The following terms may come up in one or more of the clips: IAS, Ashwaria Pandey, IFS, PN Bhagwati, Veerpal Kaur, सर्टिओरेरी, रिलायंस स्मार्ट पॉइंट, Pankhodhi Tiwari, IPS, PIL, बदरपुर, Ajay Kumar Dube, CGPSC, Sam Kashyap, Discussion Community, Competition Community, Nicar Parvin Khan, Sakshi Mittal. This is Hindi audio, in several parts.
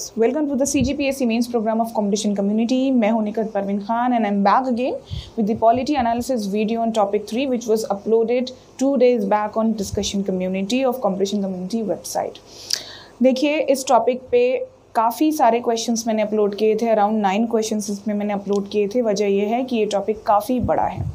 guys, welcome to the CGPSC mains program of Competition Community. I am Nicar Parvin Khan and I am back again with the quality analysis video on topic 3, which was uploaded 2 days back on discussion community of Competition Community website. देखिए इस topic पे काफ़ी सारे questions मैंने upload किए थे, around 9 questions इसमें मैंने upload किए थे. वजह ये है कि ये topic काफ़ी बड़ा है.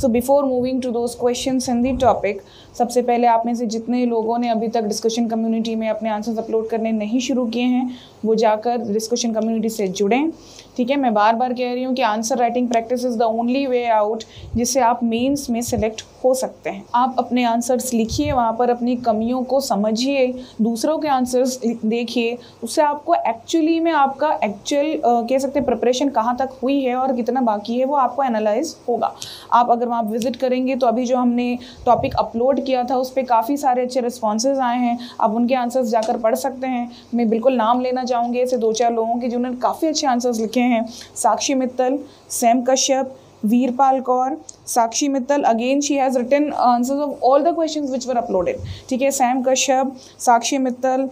So before moving to those questions and the topic, सबसे पहले आप में से जितने लोगों ने अभी तक डिस्कशन कम्युनिटी में अपने आंसर्स अपलोड करने नहीं शुरू किए हैं, वो जाकर डिस्कशन कम्युनिटी से जुड़ें. ठीक है, मैं बार बार कह रही हूँ कि answer writing practice is the only way out जिससे आप मेंस में सेलेक्ट हो सकते हैं. आप अपने आंसर्स लिखिए, वहाँ पर अपनी कमियों को समझिए, दूसरों के आंसर्स देखिए, उससे आपको एक्चुअली में आपका एक्चुअल कह सकते हैं प्रिपरेशन कहाँ तक हुई है और कितना बाकी है वो आपको एनालाइज होगा. आप अगर वहाँ विजिट करेंगे तो अभी जो हमने टॉपिक अपलोड किया था उस पर काफ़ी सारे अच्छे रिस्पॉन्सेज आए हैं, आप उनके आंसर्स जाकर पढ़ सकते हैं. मैं बिल्कुल नाम लेना चाहूँगी ऐसे 2-4 लोगों के जिन्होंने काफ़ी अच्छे आंसर्स लिखे हैं. Sakshi Mittal, Sam Kashyap, Veerpal Kaur. Sakshi Mittal, again she has written answers of all the questions which were uploaded. ठीक है, सैम कश्यप, साक्षी मित्तल,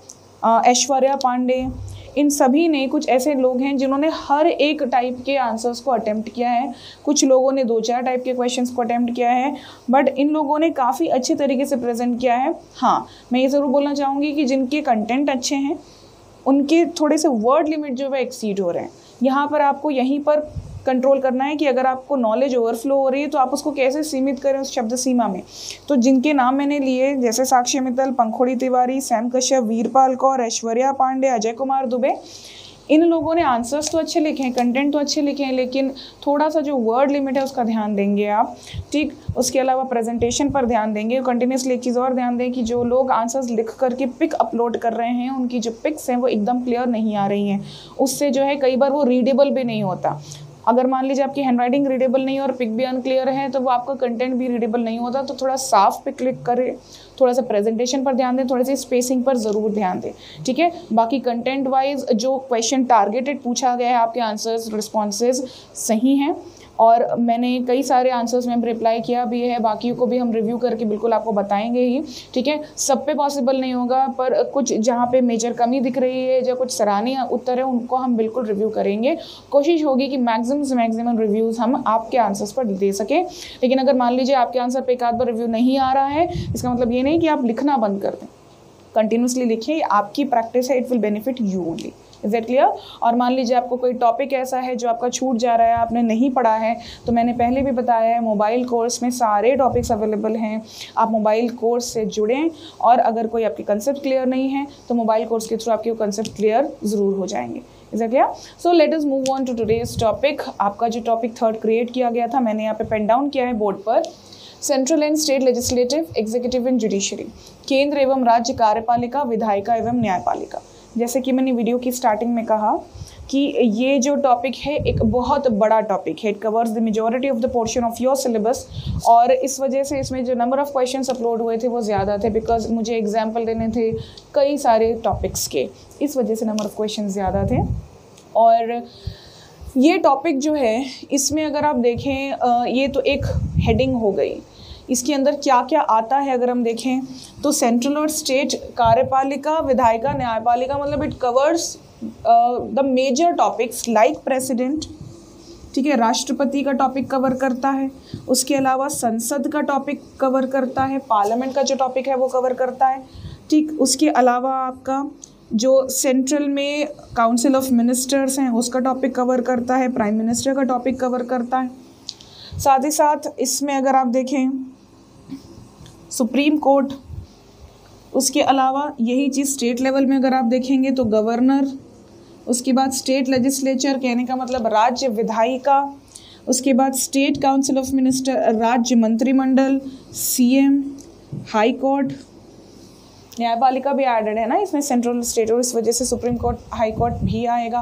ऐश्वर्या पांडे, इन सभी ने कुछ ऐसे लोग हैं जिन्होंने हर एक टाइप के आंसर्स को अटेम्प्ट किया है. कुछ लोगों ने 2-4 टाइप के क्वेश्चंस को अटेम्प्ट किया है, बट इन लोगों ने काफ़ी अच्छे तरीके से प्रेजेंट किया है. हाँ, मैं ये ज़रूर बोलना चाहूँगी कि जिनके कंटेंट अच्छे हैं उनके थोड़े से वर्ड लिमिट जो है एक्सीड हो रहे हैं. यहाँ पर आपको यहीं पर कंट्रोल करना है कि अगर आपको नॉलेज ओवरफ्लो हो रही है तो आप उसको कैसे सीमित करें उस शब्द सीमा में. तो जिनके नाम मैंने लिए जैसे साक्षी मित्तल, पंखोड़ी तिवारी, सैम कश्यप, वीरपाल कौर, ऐश्वर्या पांडे, अजय कुमार दुबे, इन लोगों ने आंसर्स तो अच्छे लिखे हैं, कंटेंट तो अच्छे लिखे हैं, लेकिन थोड़ा सा जो वर्ड लिमिट है उसका ध्यान देंगे आप. ठीक, उसके अलावा प्रेजेंटेशन पर ध्यान देंगे कंटिन्यूसली. एक चीज़ और ध्यान दें कि जो लोग आंसर्स लिख करके पिक अपलोड कर रहे हैं उनकी जो पिक्स हैं वो एकदम क्लियर नहीं आ रही हैं, उससे जो है कई बार वो रीडेबल भी नहीं होता. अगर मान लीजिए आपकी हैंडराइटिंग रीडेबल नहीं है और पिक भी अनक्लियर है तो वो आपका कंटेंट भी रीडेबल नहीं होता. तो थोड़ा साफ पे क्लिक करें, थोड़ा सा प्रेजेंटेशन पर ध्यान दें, थोड़ी सी स्पेसिंग पर ज़रूर ध्यान दें. ठीक है, बाकी कंटेंट वाइज जो क्वेश्चन टारगेटेड पूछा गया है आपके आंसर्स रिस्पॉन्सेज सही हैं और मैंने कई सारे आंसर्स में रिप्लाई किया भी है. बाकियों को भी हम रिव्यू करके बिल्कुल आपको बताएंगे ही. ठीक है, सब पे पॉसिबल नहीं होगा पर कुछ जहाँ पे मेजर कमी दिख रही है या कुछ सराहनीय उत्तर है उनको हम बिल्कुल रिव्यू करेंगे. कोशिश होगी कि मैक्सिमम रिव्यूज़ हम आपके आंसर्स पर दे सकें. लेकिन अगर मान लीजिए आपके आंसर पर एक आध बार रिव्यू नहीं आ रहा है, इसका मतलब ये नहीं कि आप लिखना बंद कर दें. कंटिन्यूसली लिखिए, आपकी प्रैक्टिस है, it will benefit you only. Is it clear? और मान लीजिए आपको कोई टॉपिक ऐसा है जो आपका छूट जा रहा है, आपने नहीं पढ़ा है, तो मैंने पहले भी बताया है मोबाइल कोर्स में सारे टॉपिक्स अवेलेबल हैं. आप मोबाइल कोर्स से जुड़ें और अगर कोई आपके कंसेप्ट क्लियर नहीं है तो मोबाइल कोर्स के थ्रू आपके वो कंसेप्ट क्लियर ज़रूर हो जाएंगे. Is it clear? So let us move on to today's topic. आपका जो टॉपिक 3rd क्रिएट किया गया था मैंने यहाँ पे पेन डाउन किया है बोर्ड पर. Central and state legislative, executive and judiciary, केंद्र एवं राज्य कार्यपालिका, विधायिका एवं न्यायपालिका. जैसे कि मैंने वीडियो की स्टार्टिंग में कहा कि ये जो टॉपिक है एक बहुत बड़ा टॉपिक है. It covers the majority of the portion of your syllabus और इस वजह से इसमें जो नंबर ऑफ़ क्वेश्चंस अपलोड हुए थे वो ज़्यादा थे बिकॉज मुझे एग्जाम्पल देने थे कई सारे टॉपिक्स के. इस वजह से नंबर ऑफ़ क्वेश्चंस ज़्यादा थे और ये टॉपिक जो है इसमें अगर आप देखें ये तो एक हेडिंग हो गई. इसके अंदर क्या क्या आता है अगर हम देखें तो सेंट्रल और स्टेट, कार्यपालिका, विधायिका, न्यायपालिका, मतलब it covers the major topics like president. ठीक है, राष्ट्रपति का टॉपिक कवर करता है, उसके अलावा संसद का टॉपिक कवर करता है, पार्लियामेंट का जो टॉपिक है वो कवर करता है. ठीक, उसके अलावा आपका जो सेंट्रल में काउंसिल ऑफ मिनिस्टर्स हैं उसका टॉपिक कवर करता है, प्राइम मिनिस्टर का टॉपिक कवर करता है. साथ ही साथ इसमें अगर आप देखें सुप्रीम कोर्ट, उसके अलावा यही चीज़ स्टेट लेवल में अगर आप देखेंगे तो गवर्नर, उसके बाद स्टेट लेजिस्लेचर, कहने का मतलब राज्य विधायिका, उसके बाद स्टेट काउंसिल ऑफ मिनिस्टर, राज्य मंत्रिमंडल, सीएम, हाई कोर्ट. न्यायपालिका भी एडेड है ना इसमें सेंट्रल स्टेट और इस वजह से सुप्रीम कोर्ट, हाई कोर्ट भी आएगा.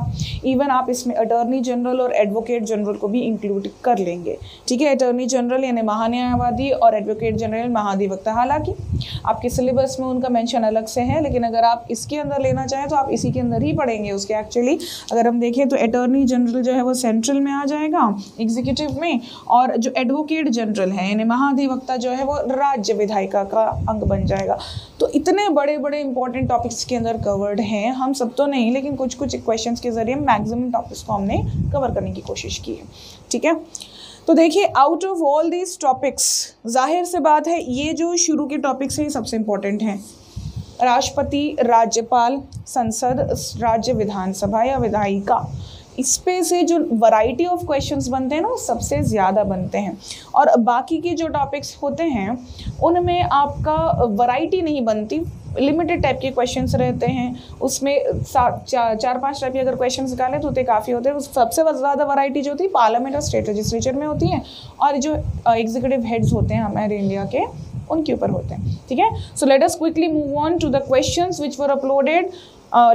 इवन आप इसमें अटॉर्नी जनरल और एडवोकेट जनरल को भी इंक्लूड कर लेंगे. ठीक है, अटॉर्नी जनरल यानी महान्यायवादी और एडवोकेट जनरल महाधिवक्ता. हालांकि आपके सिलेबस में उनका मेंशन अलग से है लेकिन अगर आप इसके अंदर लेना चाहें तो आप इसी के अंदर ही पढ़ेंगे उसके. एक्चुअली अगर हम देखें तो अटॉर्नी जनरल जो है वो सेंट्रल में आ जाएगा, एग्जीक्यूटिव में, और जो एडवोकेट जनरल है यानी महाधिवक्ता जो है वो राज्य विधायिका का अंग बन जाएगा. तो इतने कितने बड़े बड़े इंपॉर्टेंट टॉपिक्स के अंदर कवर्ड हैं, हम सब तो नहीं लेकिन कुछ कुछ क्वेश्चंस के जरिए मैक्सिमम टॉपिक्स को हमने कवर करने की कोशिश की है, ठीक है। तो देखिए out of all these topics जाहिर से बात है ये जो शुरू के टॉपिक्स हैं ये सबसे इम्पोर्टेंट हैं। राष्ट्रपति, राज्यपाल, संसद, राज्य विधानसभा या विधायिका, इस पे से जो वैरायटी ऑफ क्वेश्चंस बनते हैं ना वो सबसे ज़्यादा बनते हैं और बाकी के जो टॉपिक्स होते हैं उनमें आपका वैरायटी नहीं बनती, लिमिटेड टाइप के क्वेश्चंस रहते हैं उसमें। चार पांच टाइप के अगर क्वेश्चंस निकालें तो उतने काफ़ी होते हैं। सबसे ज़्यादा वैरायटी जो होती है पार्लियामेंट और स्टेट लेजिस्लेचर में होती है और जो एग्जीक्यूटिव हेड्स होते हैं हमारे इंडिया के उनके ऊपर होते हैं, ठीक है। So let us quickly move on to the questions which were uploaded.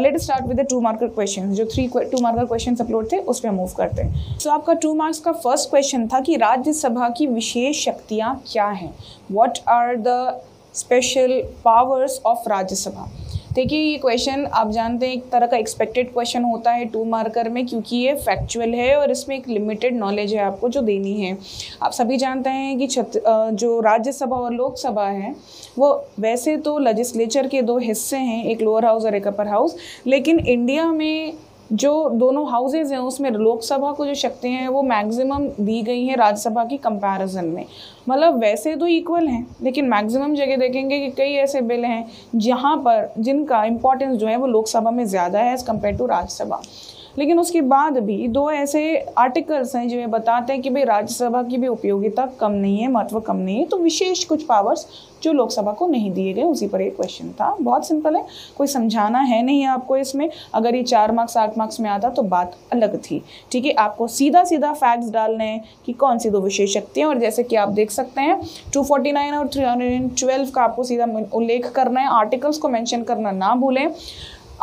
Let us start with the 2 marker questions. जो 3 2 मार्कर क्वेश्चंस अपलोड थे उस पर मूव करते हैं। सो आपका 2 मार्क्स का फर्स्ट क्वेश्चन था कि राज्यसभा की विशेष शक्तियां क्या हैं, what are the special powers of Rajya Sabha. देखिए ये क्वेश्चन आप जानते हैं एक तरह का एक्सपेक्टेड क्वेश्चन होता है 2 मार्कर में, क्योंकि ये फैक्चुअल है और इसमें एक लिमिटेड नॉलेज है आपको जो देनी है। आप सभी जानते हैं कि जो राज्यसभा और लोकसभा है वो वैसे तो लेजिस्लेचर के 2 हिस्से हैं, एक लोअर हाउस और एक अपर हाउस, लेकिन इंडिया में जो दोनों हाउसेज हैं उसमें लोकसभा को जो शक्तियाँ हैं वो मैक्सिमम दी गई हैं राज्यसभा की कंपैरिजन में। मतलब वैसे तो इक्वल हैं लेकिन मैक्सिमम जगह देखेंगे कि कई ऐसे बिल हैं जहाँ पर जिनका इम्पोर्टेंस जो है वो लोकसभा में ज़्यादा है एज़ कम्पेयर टू राज्यसभा। लेकिन उसके बाद भी 2 ऐसे आर्टिकल्स हैं जो ये बताते हैं कि भाई राज्यसभा की भी उपयोगिता कम नहीं है, महत्व कम नहीं है, तो विशेष कुछ पावर्स जो लोकसभा को नहीं दिए गए उसी पर एक क्वेश्चन था। बहुत सिंपल है, कोई समझाना है नहीं आपको इसमें। अगर ये 4 मार्क्स 8 मार्क्स में आता तो बात अलग थी, ठीक है। आपको सीधा सीधा फैक्ट्स डालने हैं कि कौन सी 2 विशेष शक्तियाँ, और जैसे कि आप देख सकते हैं 249 और 312 का आपको सीधा उल्लेख करना है, आर्टिकल्स को मैंशन करना ना भूलें।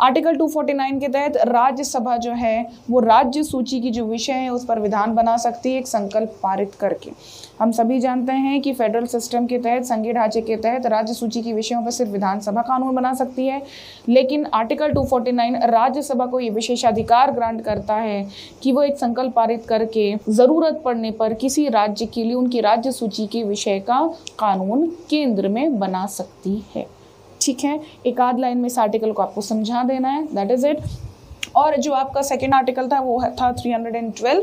आर्टिकल 249 के तहत राज्यसभा जो है वो राज्य सूची की जो विषय है उस पर विधान बना सकती है एक संकल्प पारित करके। हम सभी जानते हैं कि फेडरल सिस्टम के तहत, संघीय ढांचे के तहत राज्य सूची की विषयों पर सिर्फ विधानसभा कानून बना सकती है, लेकिन आर्टिकल 249 राज्यसभा को ये विशेषाधिकार ग्रांट करता है कि वो एक संकल्प पारित करके ज़रूरत पड़ने पर किसी राज्य के लिए उनकी राज्य सूची के विषय का कानून केंद्र में बना सकती है, ठीक है। एक आध लाइन में इस आर्टिकल को आपको समझा देना है, दैट इज़ इट। और जो आपका सेकेंड आर्टिकल था वो था 312,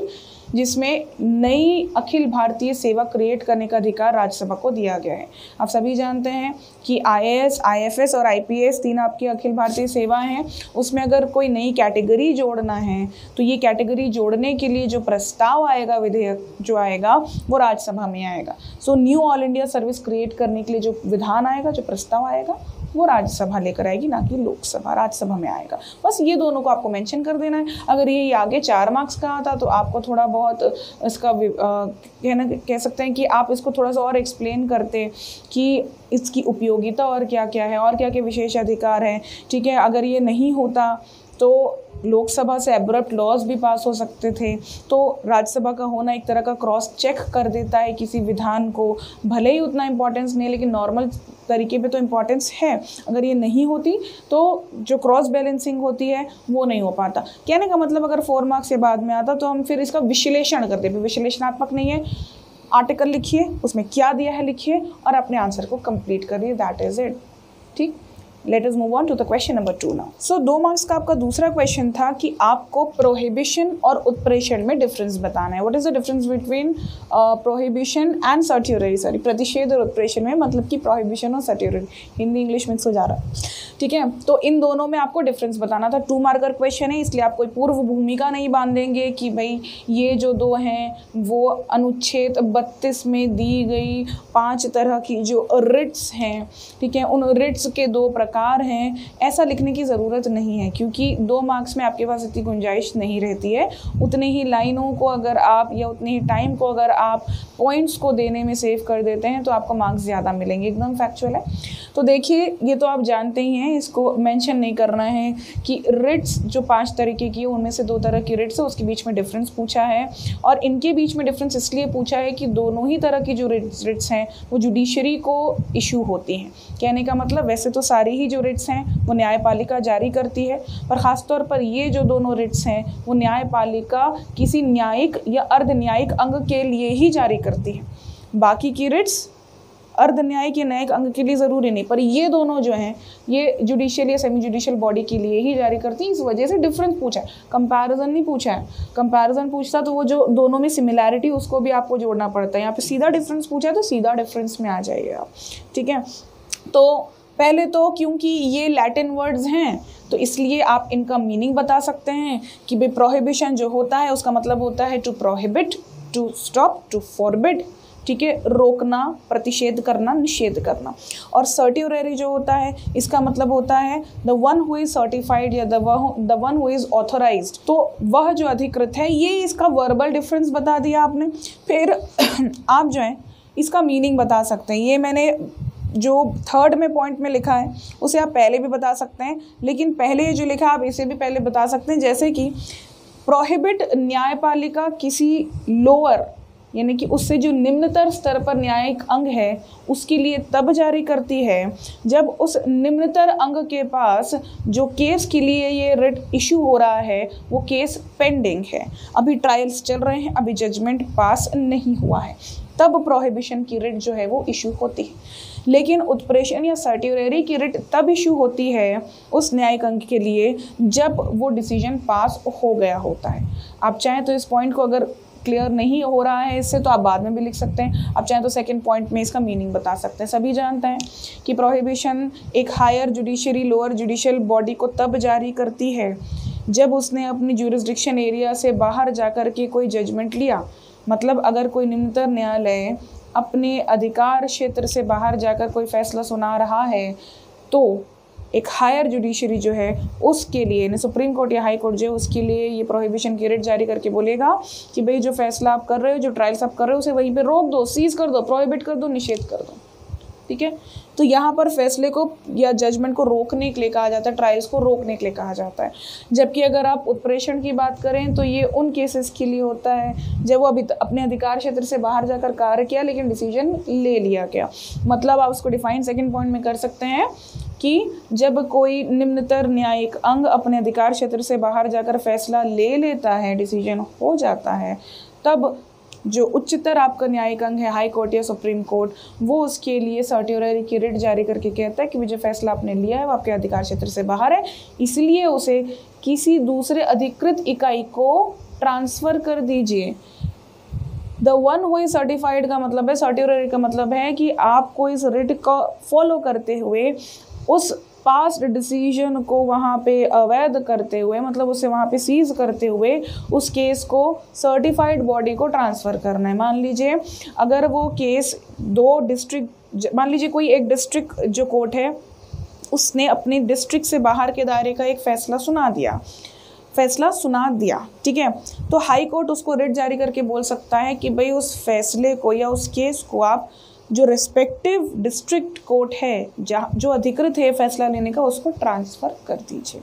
जिसमें नई अखिल भारतीय सेवा क्रिएट करने का अधिकार राज्यसभा को दिया गया है। आप सभी जानते हैं कि IAS, IFS और IPS 3 आपकी अखिल भारतीय सेवाएं हैं, उसमें अगर कोई नई कैटेगरी जोड़ना है तो ये कैटेगरी जोड़ने के लिए जो प्रस्ताव आएगा, विधेयक जो आएगा वो राज्यसभा में आएगा। So new all India service create करने के लिए जो विधान आएगा, जो प्रस्ताव आएगा वो राज्यसभा लेकर आएगी, ना कि लोकसभा, राज्यसभा में आएगा। बस ये दोनों को आपको मेंशन कर देना है। अगर ये आगे 4 मार्क्स का आता तो आपको थोड़ा बहुत इसका कह सकते हैं कि आप इसको थोड़ा सा और एक्सप्लेन करते कि इसकी उपयोगिता और क्या क्या है और क्या क्या विशेष अधिकार हैं, ठीक है। अगर ये नहीं होता तो लोकसभा से एब्रप्ट लॉज भी पास हो सकते थे, तो राज्यसभा का होना एक तरह का क्रॉस चेक कर देता है किसी विधान को, भले ही उतना इम्पोर्टेंस नहीं लेकिन नॉर्मल तरीके पे तो इम्पोर्टेंस है। अगर ये नहीं होती तो जो क्रॉस बैलेंसिंग होती है वो नहीं हो पाता। कहने का मतलब अगर 4 मार्क्स के बाद में आता तो हम फिर इसका विश्लेषण करते। विश्लेषणात्मक नहीं है, आर्टिकल लिखिए उसमें क्या दिया है लिखिए और अपने आंसर को कंप्लीट करिए, दैट इज़ इट, ठीक। Let us move on to the question number 2 now. So 2 marks का आपका दूसरा क्वेश्चन था कि आपको प्रोहिबिशन और उत्प्रेषण में डिफरेंस बताना है। What is the difference between prohibition and certiorari, sorry प्रतिषेध और उत्प्रेषण में, मतलब कि प्रोहिबिशन और सर्ट्यूरी, हिंदी इंग्लिश मिक्स हो जा रहा है, ठीक है। तो इन दोनों में आपको डिफरेंस बताना था। 2 मार्कर क्वेश्चन है इसलिए आप कोई पूर्व भूमिका नहीं बांधेंगे कि भाई ये जो 2 हैं वो अनुच्छेद 32 में दी गई 5 तरह की जो रिट्स हैं, ठीक है, उन रिट्स के 2 प्रकार हैं, ऐसा लिखने की ज़रूरत नहीं है क्योंकि 2 मार्क्स में आपके पास इतनी गुंजाइश नहीं रहती है। उतने ही लाइनों को अगर आप या उतने ही टाइम को अगर आप पॉइंट्स को देने में सेव कर देते हैं तो आपको मार्क्स ज़्यादा मिलेंगे, एकदम फैक्चुअल है। तो देखिए ये तो आप जानते ही हैं, इसको मेंशन नहीं करना है कि रिट्स जो 5 तरीके की है उनमें से 2 तरह की रिट्स है उसके बीच में डिफरेंस पूछा है, और इनके बीच में डिफरेंस इसलिए पूछा है कि दोनों ही तरह की जो रिट्स हैं वो जुडिशरी को इशू होती हैं। कहने का मतलब वैसे तो सारी ही जो रिट्स हैं वो न्यायपालिका जारी करती है, पर ख़ासतौर पर ये जो दोनों रिट्स हैं वो न्यायपालिका किसी न्यायिक या अर्ध न्यायिक अंग के लिए ही जारी करती है। बाकी की रिट्स अर्धन्याय के न्यायिक अंग के लिए ज़रूरी नहीं, पर ये दोनों जो हैं ये जुडिशियल या सेमी जुडिशियल बॉडी के लिए ही जारी करती है। इस वजह से डिफरेंस पूछा है, कंपैरिजन नहीं पूछा है। कंपैरिजन पूछता तो वो जो दोनों में सिमिलैरिटी उसको भी आपको जोड़ना पड़ता है, यहाँ पे सीधा डिफरेंस पूछा है तो सीधा डिफरेंस में आ जाइए आप, ठीक है। तो पहले तो क्योंकि ये लैटिन वर्ड्स हैं तो इसलिए आप इनका मीनिंग बता सकते हैं कि भाई प्रोहिबिशन जो होता है उसका मतलब होता है to prohibit, to stop, to forbid, ठीक है, रोकना, प्रतिषेध करना, निषेध करना। और सर्टिओरेरी जो होता है इसका मतलब होता है the one who is certified या the one who is authorised, तो वह जो अधिकृत है। ये इसका वर्बल डिफरेंस बता दिया आपने। फिर आप जो है इसका मीनिंग बता सकते हैं। ये मैंने जो थर्ड में पॉइंट में लिखा है उसे आप पहले भी बता सकते हैं, लेकिन पहले जो लिखा आप इसे भी पहले बता सकते हैं। जैसे कि प्रोहिबिट न्यायपालिका किसी लोअर यानी कि उससे जो निम्नतर स्तर पर न्यायिक अंग है उसके लिए तब जारी करती है जब उस निम्नतर अंग के पास जो केस के लिए ये रिट इशू हो रहा है वो केस पेंडिंग है, अभी ट्रायल्स चल रहे हैं, अभी जजमेंट पास नहीं हुआ है, तब प्रोहिबिशन की रिट जो है वो इशू होती है। लेकिन उत्प्रेषण या सर्टिओरेरी की रिट तब इशू होती है उस न्यायिक अंग के लिए जब वो डिसीजन पास हो गया होता है। आप चाहें तो इस पॉइंट को अगर क्लियर नहीं हो रहा है इससे तो आप बाद में भी लिख सकते हैं, आप चाहें तो सेकंड पॉइंट में इसका मीनिंग बता सकते हैं। सभी जानते हैं कि प्रोहिबिशन एक higher judiciary lower judicial body को तब जारी करती है जब उसने अपनी ज्यूरिसडिक्शन एरिया से बाहर जाकर के कोई जजमेंट लिया, मतलब अगर कोई निम्नतर न्यायालय अपने अधिकार क्षेत्र से बाहर जाकर कोई फैसला सुना रहा है तो एक हायर जुडिशरी जो है उसके लिए यानी सुप्रीम कोर्ट या हाई कोर्ट जो है उसके लिए ये प्रोहिबिशन की रिट जारी करके बोलेगा कि भाई जो फैसला आप कर रहे हो, जो ट्रायल्स आप कर रहे हो उसे वहीं पे रोक दो, सीज कर दो, प्रोहिबिट कर दो, निषेध कर दो, ठीक है। तो यहाँ पर फैसले को या जजमेंट को रोकने के लिए कहा जाता है, ट्रायल्स को रोकने के लिए कहा जाता है। जबकि अगर आप उत्प्रेषण की बात करें तो ये उन केसेस के लिए होता है जब वो अभी अपने अधिकार क्षेत्र से बाहर जाकर कार्य किया लेकिन डिसीजन ले लिया गया, मतलब आप उसको डिफाइन सेकंड पॉइंट में कर सकते हैं कि जब कोई निम्नतर न्यायिक अंग अपने अधिकार क्षेत्र से बाहर जाकर फैसला ले लेता है, डिसीजन हो जाता है, तब जो उच्चतर आपका न्यायिक अंग है हाई कोर्ट या सुप्रीम कोर्ट वो उसके लिए सर्टिओरेरी की रिट जारी करके कहता है कि जो फैसला आपने लिया है वो आपके अधिकार क्षेत्र से बाहर है, इसलिए उसे किसी दूसरे अधिकृत इकाई को ट्रांसफ़र कर दीजिए। The one who is certified का मतलब है, सर्टिओरेरी का मतलब है कि आपको इस रिट को फॉलो करते हुए उस पास्ट डिसीजन को वहाँ पे अवैध करते हुए, मतलब उसे वहाँ पे सीज करते हुए उस केस को सर्टिफाइड बॉडी को ट्रांसफ़र करना है। मान लीजिए अगर वो केस दो डिस्ट्रिक्ट, मान लीजिए कोई एक डिस्ट्रिक्ट जो कोर्ट है उसने अपने डिस्ट्रिक्ट से बाहर के दायरे का एक फैसला सुना दिया, ठीक है, तो हाई कोर्ट उसको रिट जारी करके बोल सकता है कि भाई उस फैसले को या उस केस को आप जो रेस्पेक्टिव डिस्ट्रिक्ट कोर्ट है जहाँ जो अधिकृत है फैसला लेने का उसको ट्रांसफ़र कर दीजिए,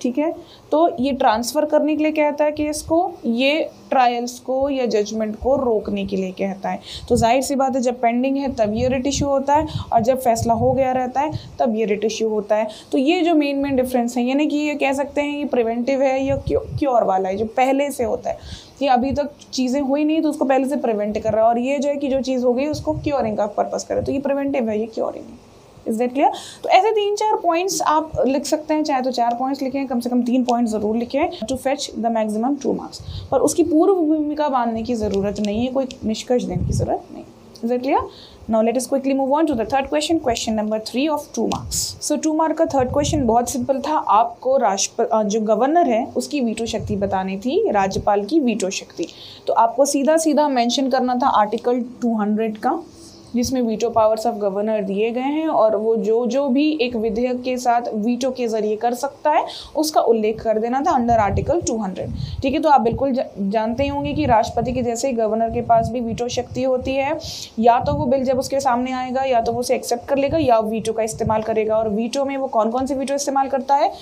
ठीक है। तो ये ट्रांसफ़र करने के लिए कहता है केस को, ये ट्रायल्स को या जजमेंट को रोकने के लिए कहता है। तो जाहिर सी बात है जब पेंडिंग है तब ये रिट इश्यू होता है और जब फैसला हो गया रहता है तब ये रिट इश्यू होता है। तो ये जो मेन डिफरेंस है, यानी कि ये कह सकते हैं ये प्रिवेंटिव है या क्योर वाला है, जो पहले से होता है कि अभी तक चीज़ें हुई नहीं तो उसको पहले से प्रिवेंट कर रहा है, और ये जो है कि जो चीज़ हो गई उसको क्योरिंग का पर्पस कर रहा है, तो ये प्रिवेंटिव है, ये क्योरिंग है। Is that clear? तो ऐसे 3-4 पॉइंट्स आप लिख सकते हैं, चाहे तो 4 पॉइंट्स लिखें, कम से कम 3 पॉइंट ज़रूर लिखें to fetch the maximum 2 marks, पर उसकी पूर्व भूमिका बांधने की ज़रूरत नहीं है, कोई निष्कर्ष देने की ज़रूरत नहीं। Is that clear? Now let us quickly move on to the third question, question number 3 of 2 marks. So 2 mark का थर्ड क्वेश्चन बहुत सिंपल था, आपको राष्ट्रपति जो गवर्नर है उसकी वीटो शक्ति बतानी थी, राज्यपाल की वीटो शक्ति। तो आपको सीधा सीधा मेंशन करना था आर्टिकल 200 का, जिसमें वीटो पावर्स ऑफ गवर्नर दिए गए हैं, और वो जो भी एक विधेयक के साथ वीटो के जरिए कर सकता है उसका उल्लेख कर देना था अंडर आर्टिकल 200, ठीक है। तो आप बिल्कुल जानते ही होंगे कि राष्ट्रपति के जैसे ही गवर्नर के पास भी वीटो शक्ति होती है, या तो वो बिल जब उसके सामने आएगा या तो वो उसे एक्सेप्ट कर लेगा या वीटो का इस्तेमाल करेगा, और वीटो में वो कौन कौन से वीटो इस्तेमाल करता है,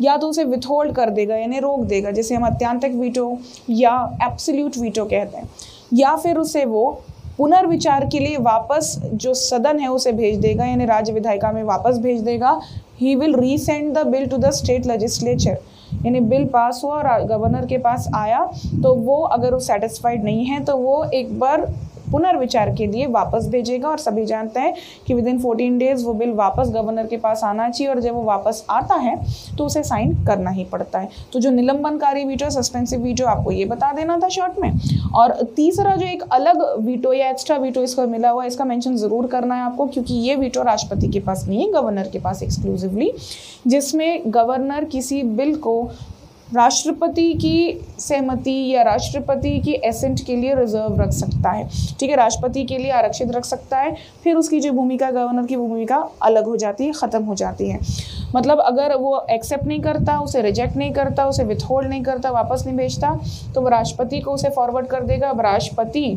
या तो उसे विथहोल्ड कर देगा यानी रोक देगा जिसे हम अत्यंतक वीटो या एब्सोल्यूट वीटो कहते हैं, या फिर उसे वो पुनर्विचार के लिए वापस जो सदन है उसे भेज देगा यानी राज्य विधायिका में वापस भेज देगा। He will resend the bill to the state legislature, यानी बिल पास हुआ और गवर्नर के पास आया तो वो अगर वो सेटिस्फाइड नहीं है तो वो एक बार पुनर्विचार के लिए वापस भेजेगा। और सभी जानते हैं कि विदिन 14 डेज वो बिल वापस गवर्नर के पास आना चाहिए, और जब वो वापस आता है तो उसे साइन करना ही पड़ता है। तो जो निलंबनकारी वीटो, सस्पेंसिव वीटो, आपको ये बता देना था शॉर्ट में। और तीसरा जो एक अलग वीटो या एक्स्ट्रा वीटो इसको मिला हुआ, इसका मेंशन जरूर करना है आपको, क्योंकि ये वीटो राष्ट्रपति के पास नहीं है, गवर्नर के पास एक्सक्लूसिवली, जिसमें गवर्नर किसी बिल को राष्ट्रपति की सहमति या राष्ट्रपति की एसेंट के लिए रिजर्व रख सकता है, ठीक है, राष्ट्रपति के लिए आरक्षित रख सकता है। फिर उसकी जो भूमिका, गवर्नर की भूमिका अलग हो जाती है, ख़त्म हो जाती है। मतलब अगर वो एक्सेप्ट नहीं करता, उसे रिजेक्ट नहीं करता, उसे विथहोल्ड नहीं करता, वापस नहीं भेजता, तो वो राष्ट्रपति को उसे फॉरवर्ड कर देगा। अब राष्ट्रपति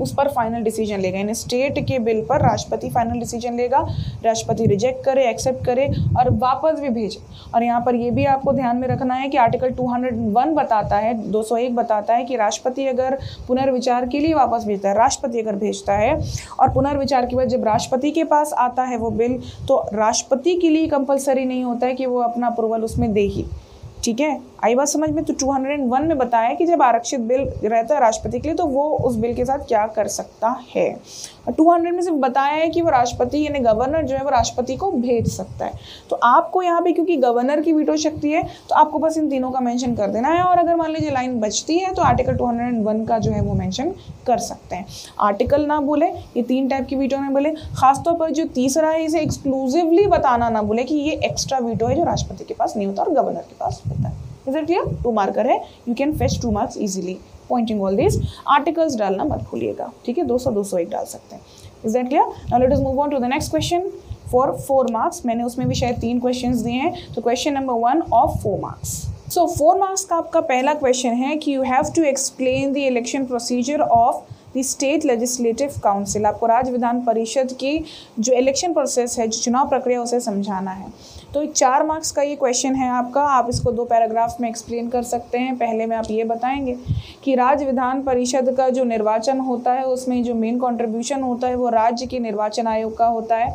उस पर फाइनल डिसीजन लेगा, यानी स्टेट के बिल पर राष्ट्रपति फाइनल डिसीजन लेगा। राष्ट्रपति रिजेक्ट करे, एक्सेप्ट करे और वापस भी भेजे। और यहाँ पर ये भी आपको ध्यान में रखना है कि आर्टिकल 201 बताता है, 201 बताता है कि राष्ट्रपति अगर पुनर्विचार के लिए वापस भेजता है, राष्ट्रपति अगर भेजता है और पुनर्विचार के बाद जब राष्ट्रपति के पास आता है वो बिल, तो राष्ट्रपति के लिए कंपलसरी नहीं होता है कि वो अपना अप्रूवल उसमें दे ही, ठीक है, आई बात समझ में। तो 201 में बताया कि जब आरक्षित बिल रहता है राष्ट्रपति के लिए तो वो उस बिल के साथ क्या कर सकता है। 200 में सिर्फ बताया है कि वो राष्ट्रपति यानी गवर्नर जो है वो राष्ट्रपति को भेज सकता है। तो आपको यहाँ पे क्योंकि गवर्नर की वीटो शक्ति है तो आपको बस इन तीनों का मेंशन कर देना है, और अगर मान लीजिए लाइन बचती है तो आर्टिकल 201 का जो है वो मेंशन कर सकते हैं। आर्टिकल ना बोले, ये तीन टाइप की वीटो ना बोले, खासतौर पर जो तीसरा है इसे एक्सक्लूसिवली बताना ना बोले कि ये एक्स्ट्रा वीटो है जो राष्ट्रपति के पास नहीं होता और गवर्नर के पास होता है। Is it clear? 2 मार्कर है, you can fetch 2 marks easily. Pointing all these articles डालना मत भूलिएगा, ठीक है, 200 201 डाल सकते हैं। Is that clear? Now let us move on to the next question for 4 marks. मैंने उसमें भी शायद 3 क्वेश्चन दिए हैं, तो question number 1 of 4 marks. So 4 marks का आपका पहला क्वेश्चन है कि you have to explain the election procedure of the state legislative council. आपको राज्य विधान परिषद की जो इलेक्शन प्रोसेस है, जो चुनाव प्रक्रिया, उसे समझाना है। तो 4 मार्क्स का ये क्वेश्चन है आपका, आप इसको 2 पैराग्राफ में एक्सप्लेन कर सकते हैं। पहले में आप ये बताएंगे कि राज्य विधान परिषद का जो निर्वाचन होता है उसमें जो मेन कॉन्ट्रीब्यूशन होता है वो राज्य के निर्वाचन आयोग का होता है,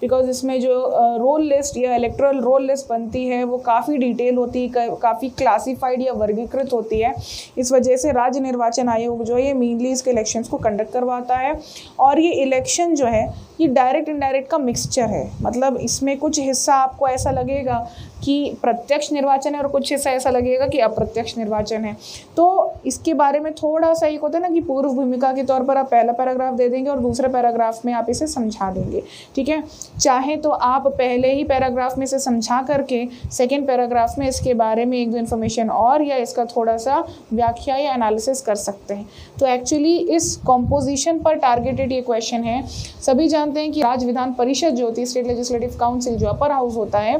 बिकॉज इसमें जो रोल लिस्ट या इलेक्ट्रल रोल लिस्ट बनती है वो काफ़ी डिटेल होती है, काफ़ी क्लासीफाइड या वर्गीकृत होती है। इस वजह से राज्य निर्वाचन आयोग जो है ये मेनली इसके इलेक्शंस को कंडक्ट करवाता है। और ये इलेक्शन जो है ये डायरेक्ट इनडायरेक्ट का मिक्सचर है, मतलब इसमें कुछ हिस्सा आपको ऐसा लगेगा कि प्रत्यक्ष निर्वाचन है और कुछ हिस्सा ऐसा लगेगा कि अप्रत्यक्ष निर्वाचन है। तो इसके बारे में थोड़ा सा एक होता है ना कि पूर्व भूमिका के तौर पर आप पहला पैराग्राफ दे देंगे और दूसरे पैराग्राफ में आप इसे समझा देंगे, ठीक है। चाहे तो आप पहले ही पैराग्राफ में इसे समझा करके सेकेंड पैराग्राफ में इसके बारे में 1-2 इन्फॉर्मेशन और या इसका थोड़ा सा व्याख्या या एनालिसिस कर सकते हैं। तो एक्चुअली इस कॉम्पोजिशन पर टारगेटेड ये क्वेश्चन है। सभी जानते हैं कि राज्य विधान परिषद जो होती है, स्टेट लेजिस्लेटिव काउंसिल जो अपर हाउस होता है,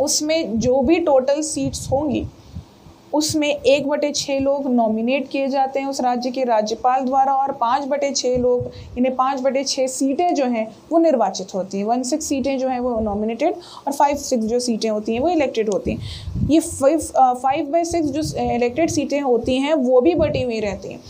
उसमें जो भी टोटल सीट्स होंगी उसमें 1/6 लोग नॉमिनेट किए जाते हैं उस राज्य के राज्यपाल द्वारा, और 5/6 लोग, इन्हें 5/6 सीटें जो हैं वो निर्वाचित होती हैं। 1/6 सीटें जो हैं वो नॉमिनेटेड और 5/6 जो सीटें होती हैं वो इलेक्टेड होती हैं। ये 5/6 जो इलेक्टेड सीटें होती हैं वो भी बटी हुई रहती हैं।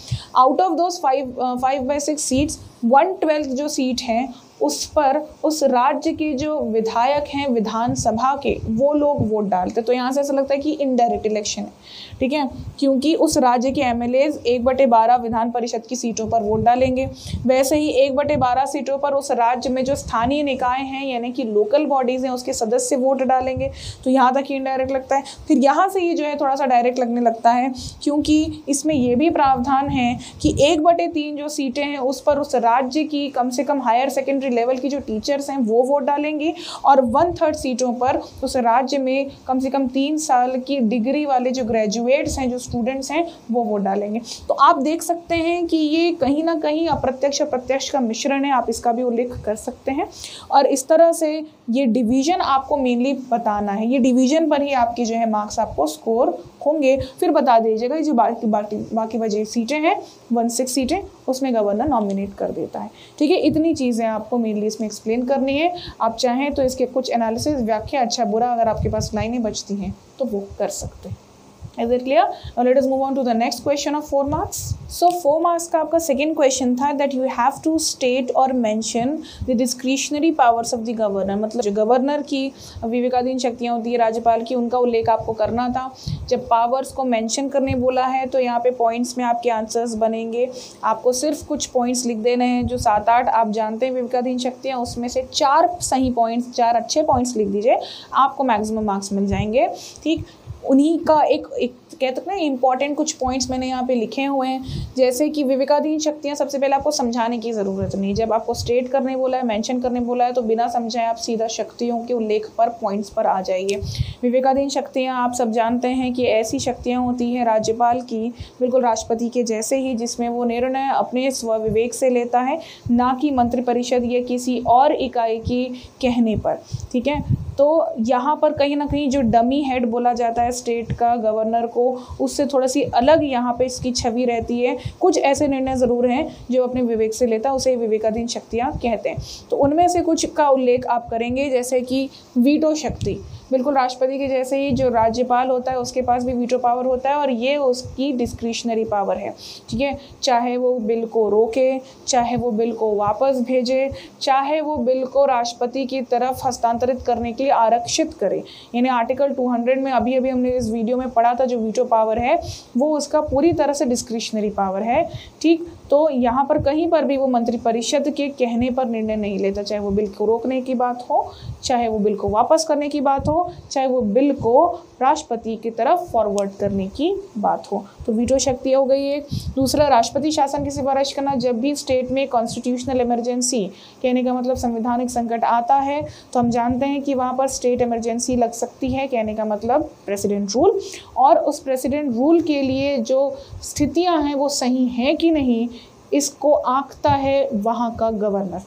आउट ऑफ दोज 5/6 सीट्स, 1/12 जो सीट हैं उस पर उस राज्य के जो विधायक हैं विधानसभा के, वो लोग वोट डालते। तो यहाँ से ऐसा लगता है कि इनडायरेक्ट इलेक्शन है, ठीक है, क्योंकि उस राज्य के एमएलएज 1/12 विधान परिषद की सीटों पर वोट डालेंगे। वैसे ही 1/12 सीटों पर उस राज्य में जो स्थानीय निकाय हैं यानी कि लोकल बॉडीज़ हैं उसके सदस्य वोट डालेंगे। तो यहाँ तक ही इनडायरेक्ट लगता है। फिर यहाँ से ये जो है थोड़ा सा डायरेक्ट लगने लगता है, क्योंकि इसमें यह भी प्रावधान है कि 1/3 जो सीटें हैं उस पर उस राज्य की कम से कम हायर सेकेंडरी लेवल की जो टीचर्स हैं वो वोट डालेंगे, और 1/3 सीटों पर उस राज्य में कम से कम 3 साल की डिग्री वाले जो ग्रेजुएट्स हैं, जो स्टूडेंट्स हैं, वो वोट डालेंगे। तो आप देख सकते हैं कि ये कहीं ना कहीं अप्रत्यक्ष अप्रत्यक्ष का मिश्रण है, आप इसका भी उल्लेख कर सकते हैं। और इस तरह से ये डिवीजन आपको मेनली बताना है, ये डिवीजन पर ही आपके जो है मार्क्स आपको स्कोर होंगे। फिर बता दीजिएगा जो बाकी वजह सीटें हैं, 1/6 सीटें, उसमें गवर्नर नॉमिनेट कर देता है, ठीक है। इतनी चीज़ें आपको मेनली इसमें एक्सप्लेन करनी है। आप चाहें तो इसके कुछ एनालिसिस, व्याख्या, अच्छा बुरा, अगर आपके पास लाइनें बचती हैं तो वो कर सकते हैं। Is it clear? Now let us move on to the next question of 4 marks. So 4 marks का आपका second question था that you have to state or mention the discretionary powers of the governor. मतलब जो गवर्नर की विवेकाधीन शक्तियाँ होती है राज्यपाल की, उनका उल्लेख आपको करना था. जब powers को mention करने बोला है तो यहाँ पे points में आपके answers बनेंगे. आपको सिर्फ कुछ points लिख देने हैं, जो 7-8 आप जानते हैं विवेकाधीन शक्तियाँ, उसमें से 4 सही points, 4 अच्छे points लिख दीजिए, आपको maximum marks मिल जाएंगे. ठीक, उन्हीं का एक कह सकते हैं इंपॉर्टेंट कुछ पॉइंट्स मैंने यहाँ पे लिखे हुए हैं. जैसे कि विवेकाधीन शक्तियाँ, सबसे पहले आपको समझाने की ज़रूरत नहीं, जब आपको स्टेट करने बोला है, मेंशन करने बोला है, तो बिना समझाए आप सीधा शक्तियों के उल्लेख पर पॉइंट्स पर आ जाइए. विवेकाधीन शक्तियाँ आप सब जानते हैं कि ऐसी शक्तियाँ होती हैं राज्यपाल की, बिल्कुल राष्ट्रपति के जैसे ही, जिसमें वो निर्णय अपने स्वविवेक से लेता है, ना कि मंत्रिपरिषद या किसी और इकाई की कहने पर. ठीक है, तो यहाँ पर कहीं ना कहीं जो डमी हेड बोला जाता है स्टेट का गवर्नर को, उससे थोड़ा सी अलग यहाँ पे इसकी छवि रहती है. कुछ ऐसे निर्णय ज़रूर हैं जो अपने विवेक से लेता है, उसे विवेकाधीन शक्तियाँ कहते हैं. तो उनमें से कुछ का उल्लेख आप करेंगे, जैसे कि वीटो शक्ति, बिल्कुल राष्ट्रपति के जैसे ही जो राज्यपाल होता है उसके पास भी वीटो पावर होता है, और ये उसकी डिस्क्रिशनरी पावर है. ठीक है, चाहे वो बिल को रोके, चाहे वो बिल को वापस भेजे, चाहे वो बिल को राष्ट्रपति की तरफ हस्तांतरित करने के लिए आरक्षित करे. यानी आर्टिकल 200 में अभी अभी हमने इस वीडियो में पढ़ा था, जो वीटो पावर है वो उसका पूरी तरह से डिस्क्रिशनरी पावर है. ठीक, तो यहाँ पर कहीं पर भी वो मंत्रिपरिषद के कहने पर निर्णय नहीं लेता, चाहे वो बिल को रोकने की बात हो, चाहे वो बिल को वापस करने की बात हो, चाहे वो बिल को राष्ट्रपति की तरफ फॉरवर्ड करने की बात हो. तो वीटो शक्ति हो गई एक. दूसरा, राष्ट्रपति शासन की सिफारिश करना. जब भी स्टेट में कॉन्स्टिट्यूशनल इमरजेंसी, कहने का मतलब संवैधानिक संकट आता है, तो हम जानते हैं कि वहाँ पर स्टेट इमरजेंसी लग सकती है, कहने का मतलब प्रेसिडेंट रूल. और उस प्रेसिडेंट रूल के लिए जो स्थितियाँ हैं वो सही हैं कि नहीं, इसको आंकता है वहाँ का गवर्नर.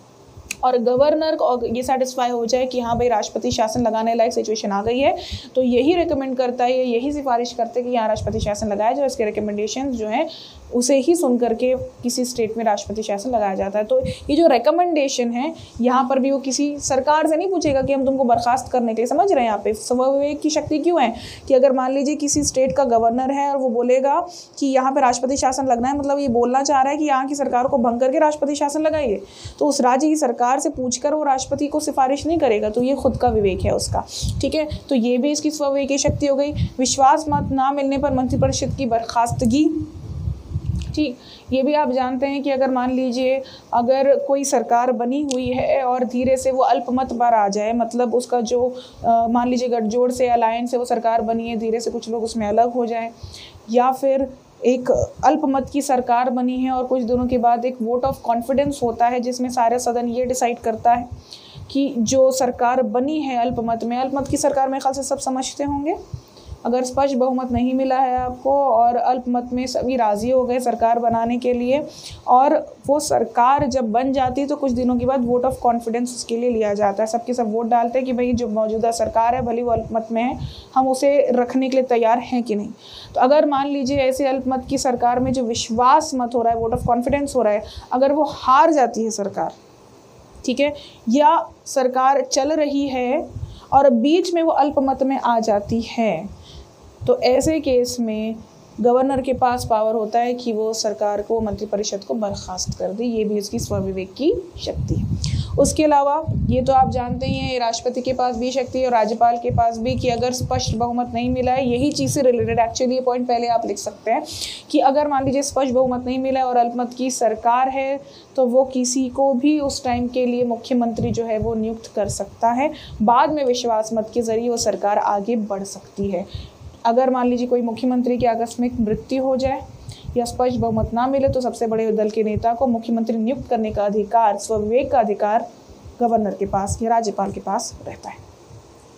और गवर्नर को ये सेटिस्फाई हो जाए कि हाँ भाई राष्ट्रपति शासन लगाने लायक सिचुएशन आ गई है, तो यही रिकमेंड करता है, यही सिफारिश करते हैं कि यहाँ राष्ट्रपति शासन लगाया जाए. इसके रिकमेंडेशन जो हैं उसे ही सुन करके किसी स्टेट में राष्ट्रपति शासन लगाया जाता है. तो ये जो रिकमेंडेशन है, यहाँ पर भी वो किसी सरकार से नहीं पूछेगा कि हम तुमको बर्खास्त करने के लिए, समझ रहे हैं यहाँ पे स्वविवेक की शक्ति क्यों है, कि अगर मान लीजिए किसी स्टेट का गवर्नर है और वो बोलेगा कि यहाँ पर राष्ट्रपति शासन लगना है, मतलब ये बोलना चाह रहा है कि यहाँ की सरकार को भंग करके राष्ट्रपति शासन लगाइए, तो उस राज्य की सरकार से पूछकर वो राष्ट्रपति को सिफारिश नहीं करेगा, तो ये खुद का विवेक है उसका. ठीक है, तो ये भी इसकी स्वविवेक की शक्ति हो गई. विश्वास मत ना मिलने पर मंत्रिपरिषद की बर्खास्तगी. ठीक, ये भी आप जानते हैं कि अगर मान लीजिए अगर कोई सरकार बनी हुई है और धीरे से वो अल्पमत पर आ जाए, मतलब उसका जो मान लीजिए गठजोड़ से अलायंस से वो सरकार बनी है, धीरे से कुछ लोग उसमें अलग हो जाए, या फिर एक अल्पमत की सरकार बनी है और कुछ दिनों के बाद एक वोट ऑफ कॉन्फिडेंस होता है, जिसमें सारे सदन ये डिसाइड करता है कि जो सरकार बनी है अल्पमत में, अल्पमत की सरकार में ख्याल से सब समझते होंगे, अगर स्पष्ट बहुमत नहीं मिला है आपको और अल्पमत में सभी राज़ी हो गए सरकार बनाने के लिए, और वो सरकार जब बन जाती है तो कुछ दिनों के बाद वोट ऑफ कॉन्फिडेंस उसके लिए लिया जाता है, सबके सब वोट डालते हैं कि भाई जो मौजूदा सरकार है भले वो अल्पमत में है, हम उसे रखने के लिए तैयार हैं कि नहीं. तो अगर मान लीजिए ऐसे अल्पमत की सरकार में जो विश्वास मत हो रहा है, वोट ऑफ कॉन्फिडेंस हो रहा है, अगर वो हार जाती है सरकार, ठीक है, या सरकार चल रही है और बीच में वो अल्पमत में आ जाती है, तो ऐसे केस में गवर्नर के पास पावर होता है कि वो सरकार को, मंत्रिपरिषद को बर्खास्त कर दे. ये भी उसकी स्वविवेक की शक्ति है. उसके अलावा ये तो आप जानते ही हैं, राष्ट्रपति के पास भी शक्ति है और राज्यपाल के पास भी, कि अगर स्पष्ट बहुमत नहीं मिला है, यही चीज़ से रिलेटेड एक्चुअली ये पॉइंट पहले आप लिख सकते हैं कि अगर मान लीजिए स्पष्ट बहुमत नहीं मिला है और अल्पमत की सरकार है, तो वो किसी को भी उस टाइम के लिए मुख्यमंत्री जो है वो नियुक्त कर सकता है. बाद में विश्वास मत के ज़रिए वो सरकार आगे बढ़ सकती है. अगर मान लीजिए कोई मुख्यमंत्री की आकस्मिक मृत्यु हो जाए या स्पष्ट बहुमत ना मिले, तो सबसे बड़े दल के नेता को मुख्यमंत्री नियुक्त करने का अधिकार, स्वविवेक का अधिकार गवर्नर के पास या राज्यपाल के पास रहता है.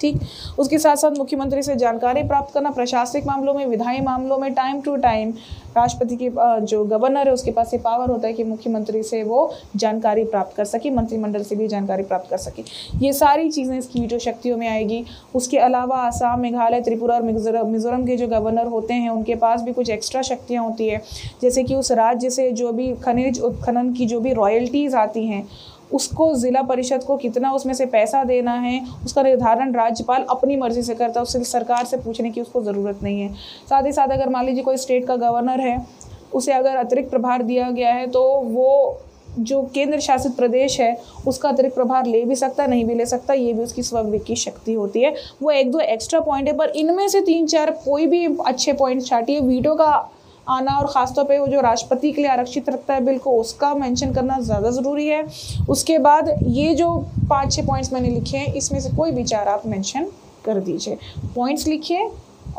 ठीक, उसके साथ साथ मुख्यमंत्री से जानकारी प्राप्त करना, प्रशासनिक मामलों में, विधायी मामलों में टाइम टू टाइम राष्ट्रपति के जो गवर्नर है उसके पास ये पावर होता है कि मुख्यमंत्री से वो जानकारी प्राप्त कर सके, मंत्रिमंडल से भी जानकारी प्राप्त कर सके. ये सारी चीज़ें इसकी वीटो शक्तियों में आएगी. उसके अलावा आसाम, मेघालय, त्रिपुरा और मिजोरम के जो गवर्नर होते हैं उनके पास भी कुछ एक्स्ट्रा शक्तियाँ होती है, जैसे कि उस राज्य से जो भी खनिज उत्खनन की जो भी रॉयल्टीज़ आती हैं उसको ज़िला परिषद को कितना उसमें से पैसा देना है उसका निर्धारण राज्यपाल अपनी मर्जी से करता है, उससे सरकार से पूछने की उसको ज़रूरत नहीं है। साथ ही साथ अगर मान लीजिए कोई स्टेट का गवर्नर है, उसे अगर अतिरिक्त प्रभार दिया गया है तो वो जो केंद्र शासित प्रदेश है उसका अतिरिक्त प्रभार ले भी सकता नहीं भी ले सकता, ये भी उसकी स्वविवेक की शक्ति होती है। वो एक दो एक्स्ट्रा पॉइंट है, पर इनमें से तीन चार कोई भी अच्छे पॉइंट छाटिए। वीटो का आना और ख़ासतौर पे वो जो राष्ट्रपति के लिए आरक्षित रखता है बिल को, उसका मेंशन करना ज़्यादा ज़रूरी है। उसके बाद ये जो 5-6 पॉइंट्स मैंने लिखे हैं इसमें से कोई भी चार आप मेंशन कर दीजिए, पॉइंट्स लिखिए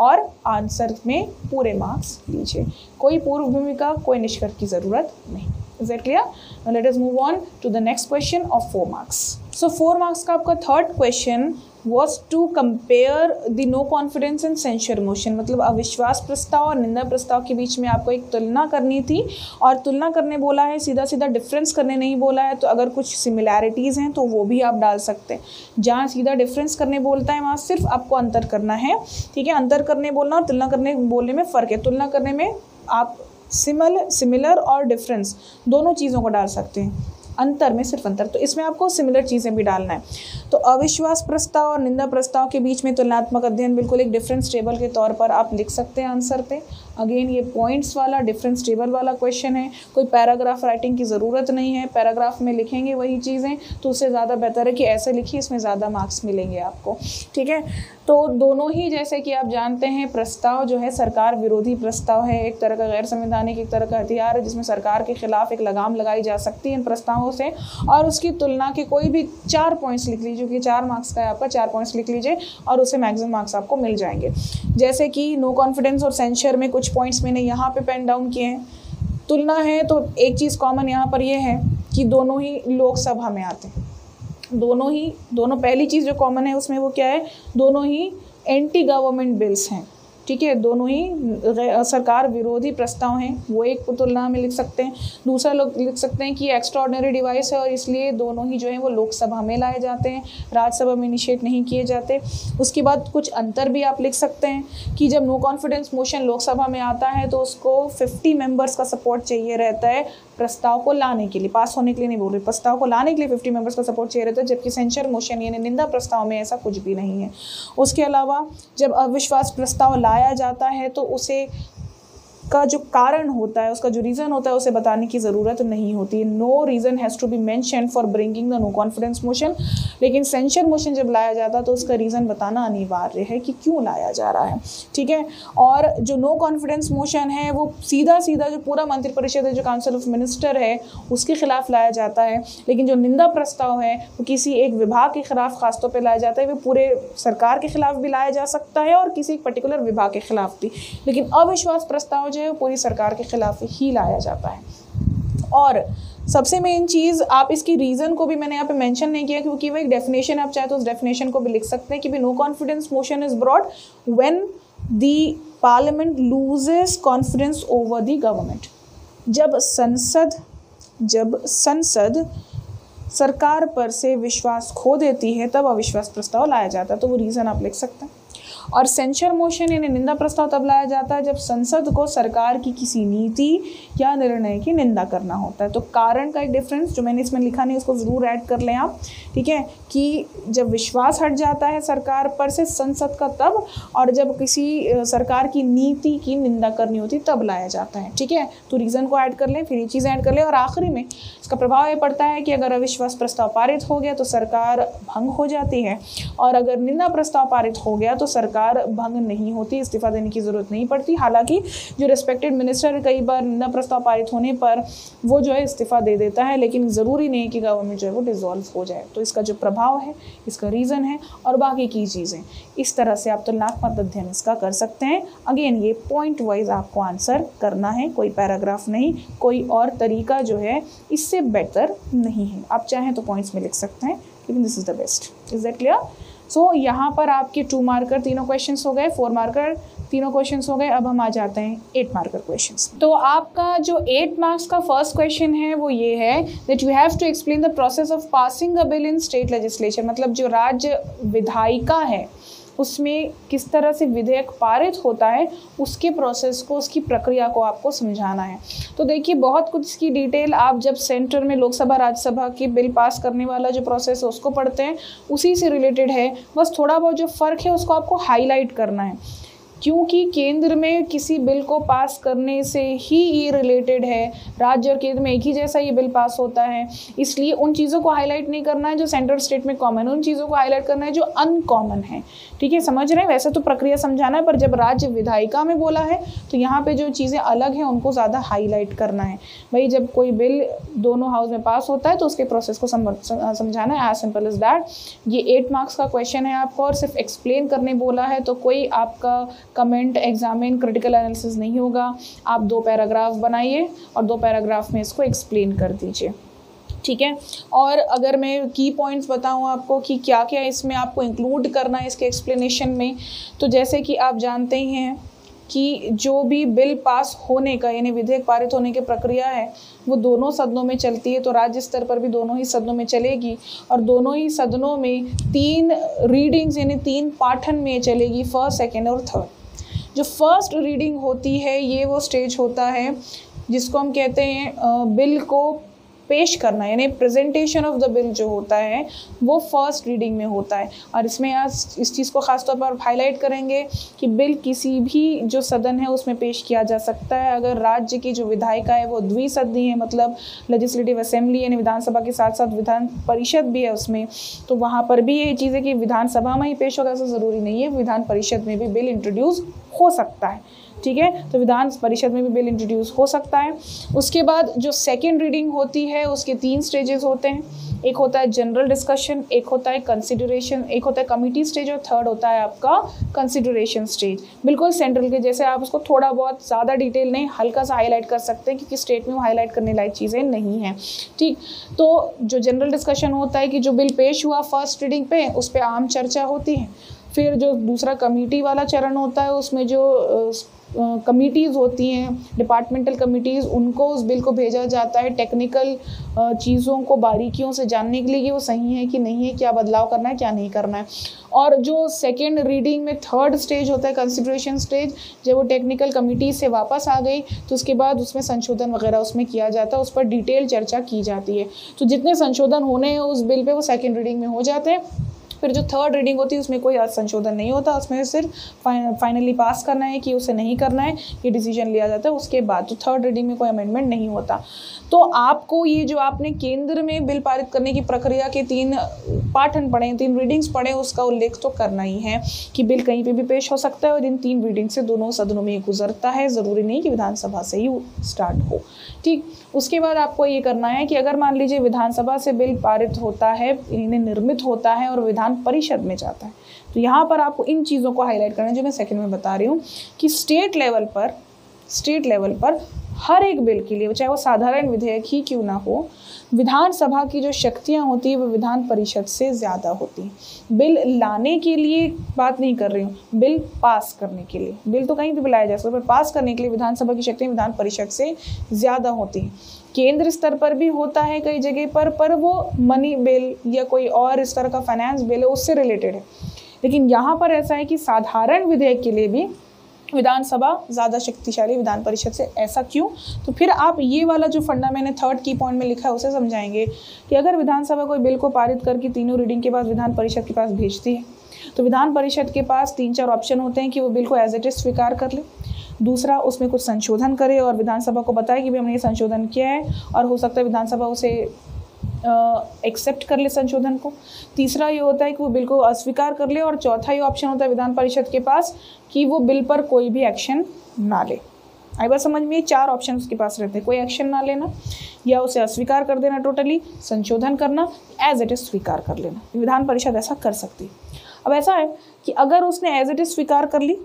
और आंसर में पूरे मार्क्स लीजिए। कोई पूर्व भूमिका, कोई निष्कर्ष की ज़रूरत नहीं। Is that clear? Now let us move on to the next question of 4 marks. So 4 marks का आपका third question was to compare the no confidence and censure motion, मतलब अविश्वास प्रस्ताव और निंदा प्रस्ताव के बीच में आपको एक तुलना करनी थी। और तुलना करने बोला है, सीधा सीधा डिफरेंस करने नहीं बोला है, तो अगर कुछ सिमिलैरिटीज़ हैं तो वो भी आप डाल सकते हैं। जहाँ सीधा डिफरेंस करने बोलता है वहाँ सिर्फ आपको अंतर करना है, ठीक है। अंतर करने बोलना और तुलना करने बोलने में फ़र्क है। तुलना करने में आप सिमिलर और डिफरेंस दोनों चीज़ों को डाल सकते हैं, अंतर में सिर्फ अंतर। तो इसमें आपको सिमिलर चीज़ें भी डालना है। तो अविश्वास प्रस्ताव और निंदा प्रस्ताव के बीच में तुलनात्मक अध्ययन बिल्कुल एक डिफरेंस टेबल के तौर पर आप लिख सकते हैं आंसर पे। अगेन ये पॉइंट्स वाला डिफरेंस टेबल वाला क्वेश्चन है, कोई पैराग्राफ राइटिंग की ज़रूरत नहीं है। पैराग्राफ में लिखेंगे वही चीज़ें तो उससे ज़्यादा बेहतर है कि ऐसे लिखिए, इसमें ज़्यादा मार्क्स मिलेंगे आपको, ठीक है। तो दोनों ही जैसे कि आप जानते हैं प्रस्ताव जो है सरकार विरोधी प्रस्ताव है, एक तरह का गैर संवैधानिक, एक तरह का हथियार है जिसमें सरकार के खिलाफ एक लगाम लगाई जा सकती है इन प्रस्तावों से। और उसकी तुलना के कोई भी 4 पॉइंट्स लिख लीजिए, क्योंकि 4 मार्क्स का है आपका, 4 पॉइंट्स लिख लीजिए और उससे मैक्सिमम मार्क्स आपको मिल जाएंगे। जैसे कि नो कॉन्फिडेंस और सेंसर में कुछ पॉइंट्स मैंने यहाँ पे पेन डाउन किए हैं। तुलना है तो एक चीज़ कॉमन यहाँ पर ये है कि दोनों ही लोकसभा में आते हैं, दोनों पहली चीज़ जो कॉमन है उसमें वो क्या है, दोनों ही एंटी गवर्नमेंट बिल्स हैं, ठीक है। दोनों ही सरकार विरोधी प्रस्ताव हैं, वो एक तुलना में लिख सकते हैं। दूसरा लोग लिख सकते हैं कि एक्स्ट्राऑर्डिनरी डिवाइस है और इसलिए दोनों ही जो हैं वो लोकसभा में लाए जाते हैं, राज्यसभा में इनिशिएट नहीं किए जाते। उसके बाद कुछ अंतर भी आप लिख सकते हैं कि जब नो कॉन्फिडेंस मोशन लोकसभा में आता है तो उसको 50 मेंबर्स का सपोर्ट चाहिए रहता है प्रस्ताव को लाने के लिए, पास होने के लिए नहीं बोल रहे, प्रस्ताव को लाने के लिए 50 मेंबर्स का सपोर्ट चाहिए रहता है। जबकि सेंसर मोशन यानी निंदा प्रस्ताव में ऐसा कुछ भी नहीं है। उसके अलावा जब अविश्वास प्रस्ताव लाया जाता है तो उसे का जो कारण होता है, उसका जो रीज़न होता है उसे बताने की ज़रूरत नहीं होती। No reason has to be mentioned for bringing the no confidence motion. लेकिन सेंसर मोशन जब लाया जाता है तो उसका रीज़न बताना अनिवार्य है कि क्यों लाया जा रहा है, ठीक है। और जो नो कॉन्फिडेंस मोशन है वो सीधा सीधा जो पूरा मंत्रिपरिषद है, जो काउंसिल ऑफ मिनिस्टर है, उसके खिलाफ लाया जाता है। लेकिन जो निंदा प्रस्ताव है वो किसी एक विभाग के खिलाफ खासतौर पर लाया जाता है, वो पूरे सरकार के खिलाफ भी लाया जा सकता है और किसी एक पर्टिकुलर विभाग के खिलाफ भी। लेकिन अविश्वास प्रस्ताव पूरी सरकार के खिलाफ ही लाया जाता है। और सबसे मेन चीज़, आप इसकी रीज़न को भी मैंने यहाँ पे मेंशन नहीं किया क्योंकि वो एक डेफिनेशन, आप चाहे तो उस डेफिनेशन को भी लिख सकते हैं कि भी no confidence motion is brought when the parliament loses confidence over the government. जब संसद सरकार पर से विश्वास खो देती है तब अविश्वास प्रस्ताव लाया जाता है, तो वो रीज़न आप लिख सकते हैं। और सेंसर मोशन यानी निंदा प्रस्ताव तब लाया जाता है जब संसद को सरकार की किसी नीति या निर्णय की निंदा करना होता है। तो कारण का एक डिफरेंस जो मैंने इसमें लिखा नहीं, उसको ज़रूर ऐड कर लें आप, ठीक है। कि जब विश्वास हट जाता है सरकार पर से संसद का तब, और जब किसी सरकार की नीति की निंदा करनी होती तब लाया जाता है, ठीक है। तो रीज़न को ऐड कर लें, फिर ये चीज़ें ऐड कर लें। और आखिरी में इसका प्रभाव ये पड़ता है कि अगर अविश्वास प्रस्ताव पारित हो गया तो सरकार भंग हो जाती है, और अगर निंदा प्रस्ताव पारित हो गया तो सरकार भंग नहीं होती, इस्तीफा देने की ज़रूरत नहीं पड़ती। हालांकि जो रेस्पेक्टेड मिनिस्टर कई बार निंदा प्रस्ताव पारित होने पर वो जो है इस्तीफा दे देता है, लेकिन ज़रूरी नहीं कि गवर्नमेंट जो है वो डिसॉल्व हो जाए। तो इसका जो प्रभाव है, इसका रीज़न है और बाकी की चीज़ें, इस तरह से आप तुलनात्मक अध्ययन इसका कर सकते हैं। अगेन ये पॉइंट वाइज आपको आंसर करना है, कोई पैराग्राफ नहीं, कोई और तरीका जो है इससे बेटर नहीं है। आप चाहें तो पॉइंट्स में लिख सकते हैं, लेकिन this is the best. Is that clear? So यहाँ पर आपके 2 मार्कर तीनों क्वेश्चंस हो गए, 4 मार्कर तीनों क्वेश्चंस हो गए। अब हम आ जाते हैं 8 मार्कर क्वेश्चंस। तो आपका जो 8 मार्क्स का फर्स्ट क्वेश्चन है वो ये है that you have to explain the process of passing a bill in state legislature. मतलब जो राज्य विधायिका है उसमें किस तरह से विधेयक पारित होता है उसके प्रोसेस को, उसकी प्रक्रिया को आपको समझाना है। तो देखिए बहुत कुछ इसकी डिटेल आप जब सेंटर में लोकसभा राज्यसभा की बिल पास करने वाला जो प्रोसेस है उसको पढ़ते हैं, उसी से रिलेटेड है। बस थोड़ा बहुत जो फ़र्क है उसको आपको हाईलाइट करना है, क्योंकि केंद्र में किसी बिल को पास करने से ही ये रिलेटेड है, राज्य और केंद्र में एक ही जैसा ये बिल पास होता है, इसलिए उन चीज़ों को हाईलाइट नहीं करना है जो सेंट्रल स्टेट में कॉमन है, उन चीज़ों को हाईलाइट करना है जो अनकॉमन है। ठीक है, समझ रहे हैं? वैसे तो प्रक्रिया समझाना है, पर जब राज्य विधायिका में बोला है तो यहाँ पर जो चीज़ें अलग हैं उनको ज़्यादा हाईलाइट करना है। भाई जब कोई बिल दोनों हाउस में पास होता है तो उसके प्रोसेस को समझाना है, एज सिंपल एज दैट। ये 8 मार्क्स का क्वेश्चन है आपको और सिर्फ एक्सप्लेन करने बोला है, तो कोई आपका कमेंट, एग्जामिन, क्रिटिकल एनालिसिस नहीं होगा। आप 2 पैराग्राफ बनाइए और 2 पैराग्राफ में इसको एक्सप्लेन कर दीजिए। ठीक है, और अगर मैं की पॉइंट्स बताऊं आपको कि क्या क्या इसमें आपको इंक्लूड करना है इसके एक्सप्लेनेशन में, तो जैसे कि आप जानते ही हैं कि जो भी बिल पास होने का यानी विधेयक पारित होने की प्रक्रिया है वो दोनों सदनों में चलती है, तो राज्य स्तर पर भी दोनों ही सदनों में चलेगी और दोनों ही सदनों में 3 रीडिंग्स यानी 3 पाठन में चलेगी, 1st, 2nd और 3rd। जो 1st रीडिंग होती है ये वो स्टेज होता है जिसको हम कहते हैं बिल को पेश करना, यानी प्रेजेंटेशन ऑफ द बिल जो होता है वो 1st रीडिंग में होता है। और इसमें आज इस चीज़ को ख़ासतौर पर हाईलाइट करेंगे कि बिल किसी भी जो सदन है उसमें पेश किया जा सकता है। अगर राज्य की जो विधायिका है वो द्विसदनीय है, मतलब लेजिस्लेटिव असेंबली यानी विधानसभा के साथ साथ विधान परिषद भी है उसमें, तो वहाँ पर भी ये चीज़ है कि विधानसभा में ही पेश होगा ऐसा ज़रूरी नहीं है, विधान परिषद में भी बिल इंट्रोड्यूस हो सकता है। ठीक है, तो विधान परिषद में भी बिल इंट्रोड्यूस हो सकता है। उसके बाद जो 2nd रीडिंग होती है उसके 3 स्टेजेस होते हैं, एक होता है जनरल डिस्कशन, एक होता है कंसिडरेशन, एक होता है कमिटी स्टेज और 3rd होता है आपका कंसिडरेशन स्टेज। बिल्कुल सेंट्रल के जैसे आप उसको थोड़ा बहुत ज़्यादा डिटेल नहीं, हल्का सा हाईलाइट कर सकते हैं क्योंकि स्टेट में वो हाईलाइट करने लायक चीज़ें नहीं हैं। ठीक, तो जो जनरल डिस्कशन होता है कि जो बिल पेश हुआ 1st रीडिंग पे उस पर आम चर्चा होती है। फिर जो दूसरा कमेटी वाला चरण होता है उसमें जो कमिटीज़ होती हैं, डिपार्टमेंटल कमिटीज़, उनको उस बिल को भेजा जाता है टेक्निकल चीज़ों को बारीकियों से जानने के लिए कि वो सही है कि नहीं है, क्या बदलाव करना है क्या नहीं करना है। और जो 2nd रीडिंग में 3rd स्टेज होता है कंसिडरेशन स्टेज, जब वो टेक्निकल कमिटी से वापस आ गई तो उसके बाद उसमें संशोधन वगैरह उसमें किया जाता है, उस पर डिटेल चर्चा की जाती है। तो जितने संशोधन होने हैं उस बिल पर वो 2nd रीडिंग में हो जाते हैं। फिर जो 3rd रीडिंग होती है उसमें कोई संशोधन नहीं होता, उसमें सिर्फ फाइनली पास करना है कि उसे नहीं करना है ये डिसीजन लिया जाता है उसके बाद। तो 3rd रीडिंग में कोई अमेंडमेंट नहीं होता। तो आपको ये जो आपने केंद्र में बिल पारित करने की प्रक्रिया के 3 पाठन पढ़े, 3 रीडिंग्स पढ़े, उसका उल्लेख तो करना ही है कि बिल कहीं पर भी पेश हो सकता है और इन 3 रीडिंग से दोनों सदनों में गुजरता है, ज़रूरी नहीं कि विधानसभा से ही स्टार्ट हो। ठीक, उसके बाद आपको ये करना है कि अगर मान लीजिए विधानसभा से बिल पारित होता है, इन्हें निर्मित होता है और विधान परिषद में जाता है, तो यहाँ पर आपको इन चीज़ों को हाईलाइट करना है जो मैं 2nd में बता रही हूँ कि स्टेट लेवल पर हर एक बिल के लिए, चाहे वो साधारण विधेयक ही क्यों ना हो, विधानसभा की जो शक्तियाँ होती है वो विधान परिषद से ज़्यादा होती हैं। बिल लाने के लिए बात नहीं कर रही हूँ, बिल पास करने के लिए, बिल तो कहीं भी बुलाया जा सकता है पर पास करने के लिए विधानसभा की शक्तियाँ विधान परिषद से ज़्यादा होती हैं। केंद्र स्तर पर भी होता है कई जगह पर वो मनी बिल या कोई और इस तरह का फाइनेंस बिल है उससे रिलेटेड है, लेकिन यहाँ पर ऐसा है कि साधारण विधेयक के लिए भी विधानसभा ज़्यादा शक्तिशाली विधान परिषद से। ऐसा क्यों? तो फिर आप ये वाला जो फंडा मैंने 3rd की पॉइंट में लिखा है उसे समझाएंगे कि अगर विधानसभा कोई बिल को पारित करके 3ों रीडिंग के बाद विधान परिषद के पास भेजती है तो विधान परिषद के पास 3-4 ऑप्शन होते हैं कि वो बिल को एज इट इज़ स्वीकार कर ले, दूसरा उसमें कुछ संशोधन करे और विधानसभा को बताए कि भाई हमने ये संशोधन किया है और हो सकता है विधानसभा उसे एक्सेप्ट कर ले संशोधन को, तीसरा ये होता है कि वो बिल को अस्वीकार कर ले और चौथा ये ऑप्शन होता है विधान परिषद के पास कि वो बिल पर कोई भी एक्शन ना ले। आई बात समझ में? 4 ऑप्शन उसके पास रहते हैं, कोई एक्शन ना लेना या उसे अस्वीकार कर देना टोटली, संशोधन करना, एज इट इज़ स्वीकार कर लेना। विधान परिषद ऐसा कर सकती है। अब ऐसा है कि अगर उसने एज इट इज़ स्वीकार कर ली,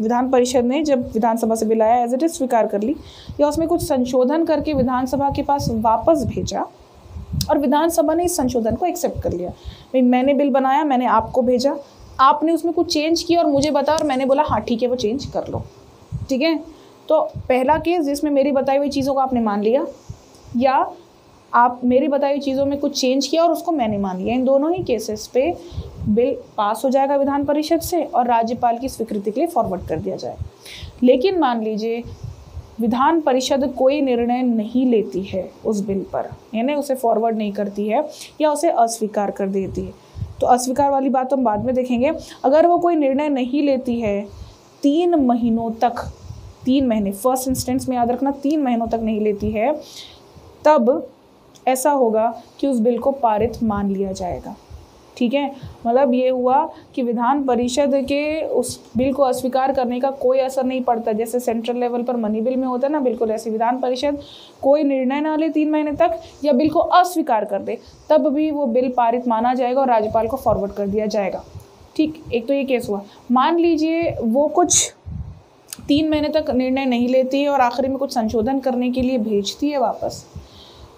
विधान परिषद ने जब विधानसभा से बिल आया एज इट इज़ स्वीकार कर ली या उसमें कुछ संशोधन करके विधानसभा के पास वापस भेजा और विधानसभा ने इस संशोधन को एक्सेप्ट कर लिया, भाई मैंने बिल बनाया, मैंने आपको भेजा, आपने उसमें कुछ चेंज किया और मुझे बताया और मैंने बोला हाँ ठीक है वो चेंज कर लो। ठीक है, तो पहला केस जिसमें मेरी बताई हुई चीज़ों को आपने मान लिया या आप मेरी बताई हुई चीज़ों में कुछ चेंज किया और उसको मैंने मान लिया, इन दोनों ही केसेस पे बिल पास हो जाएगा विधान परिषद से और राज्यपाल की स्वीकृति के लिए फॉरवर्ड कर दिया जाए। लेकिन मान लीजिए विधान परिषद कोई निर्णय नहीं लेती है उस बिल पर, यानी उसे फॉरवर्ड नहीं करती है या उसे अस्वीकार कर देती है, तो अस्वीकार वाली बात हम बाद में देखेंगे। अगर वो कोई निर्णय नहीं लेती है 3 महीनों तक, 3 महीने फर्स्ट इंस्टेंस में याद रखना, 3 महीनों तक नहीं लेती है, तब ऐसा होगा कि उस बिल को पारित मान लिया जाएगा। ठीक है, मतलब ये हुआ कि विधान परिषद के उस बिल को अस्वीकार करने का कोई असर नहीं पड़ता, जैसे सेंट्रल लेवल पर मनी बिल में होता है ना, बिल्कुल ऐसे विधान परिषद कोई निर्णय ना ले 3 महीने तक या बिल को अस्वीकार कर दे, तब भी वो बिल पारित माना जाएगा और राज्यपाल को फॉरवर्ड कर दिया जाएगा। ठीक, एक तो ये केस हुआ। मान लीजिए वो कुछ 3 महीने तक निर्णय नहीं लेती है और आखिरी में कुछ संशोधन करने के लिए भेजती है वापस,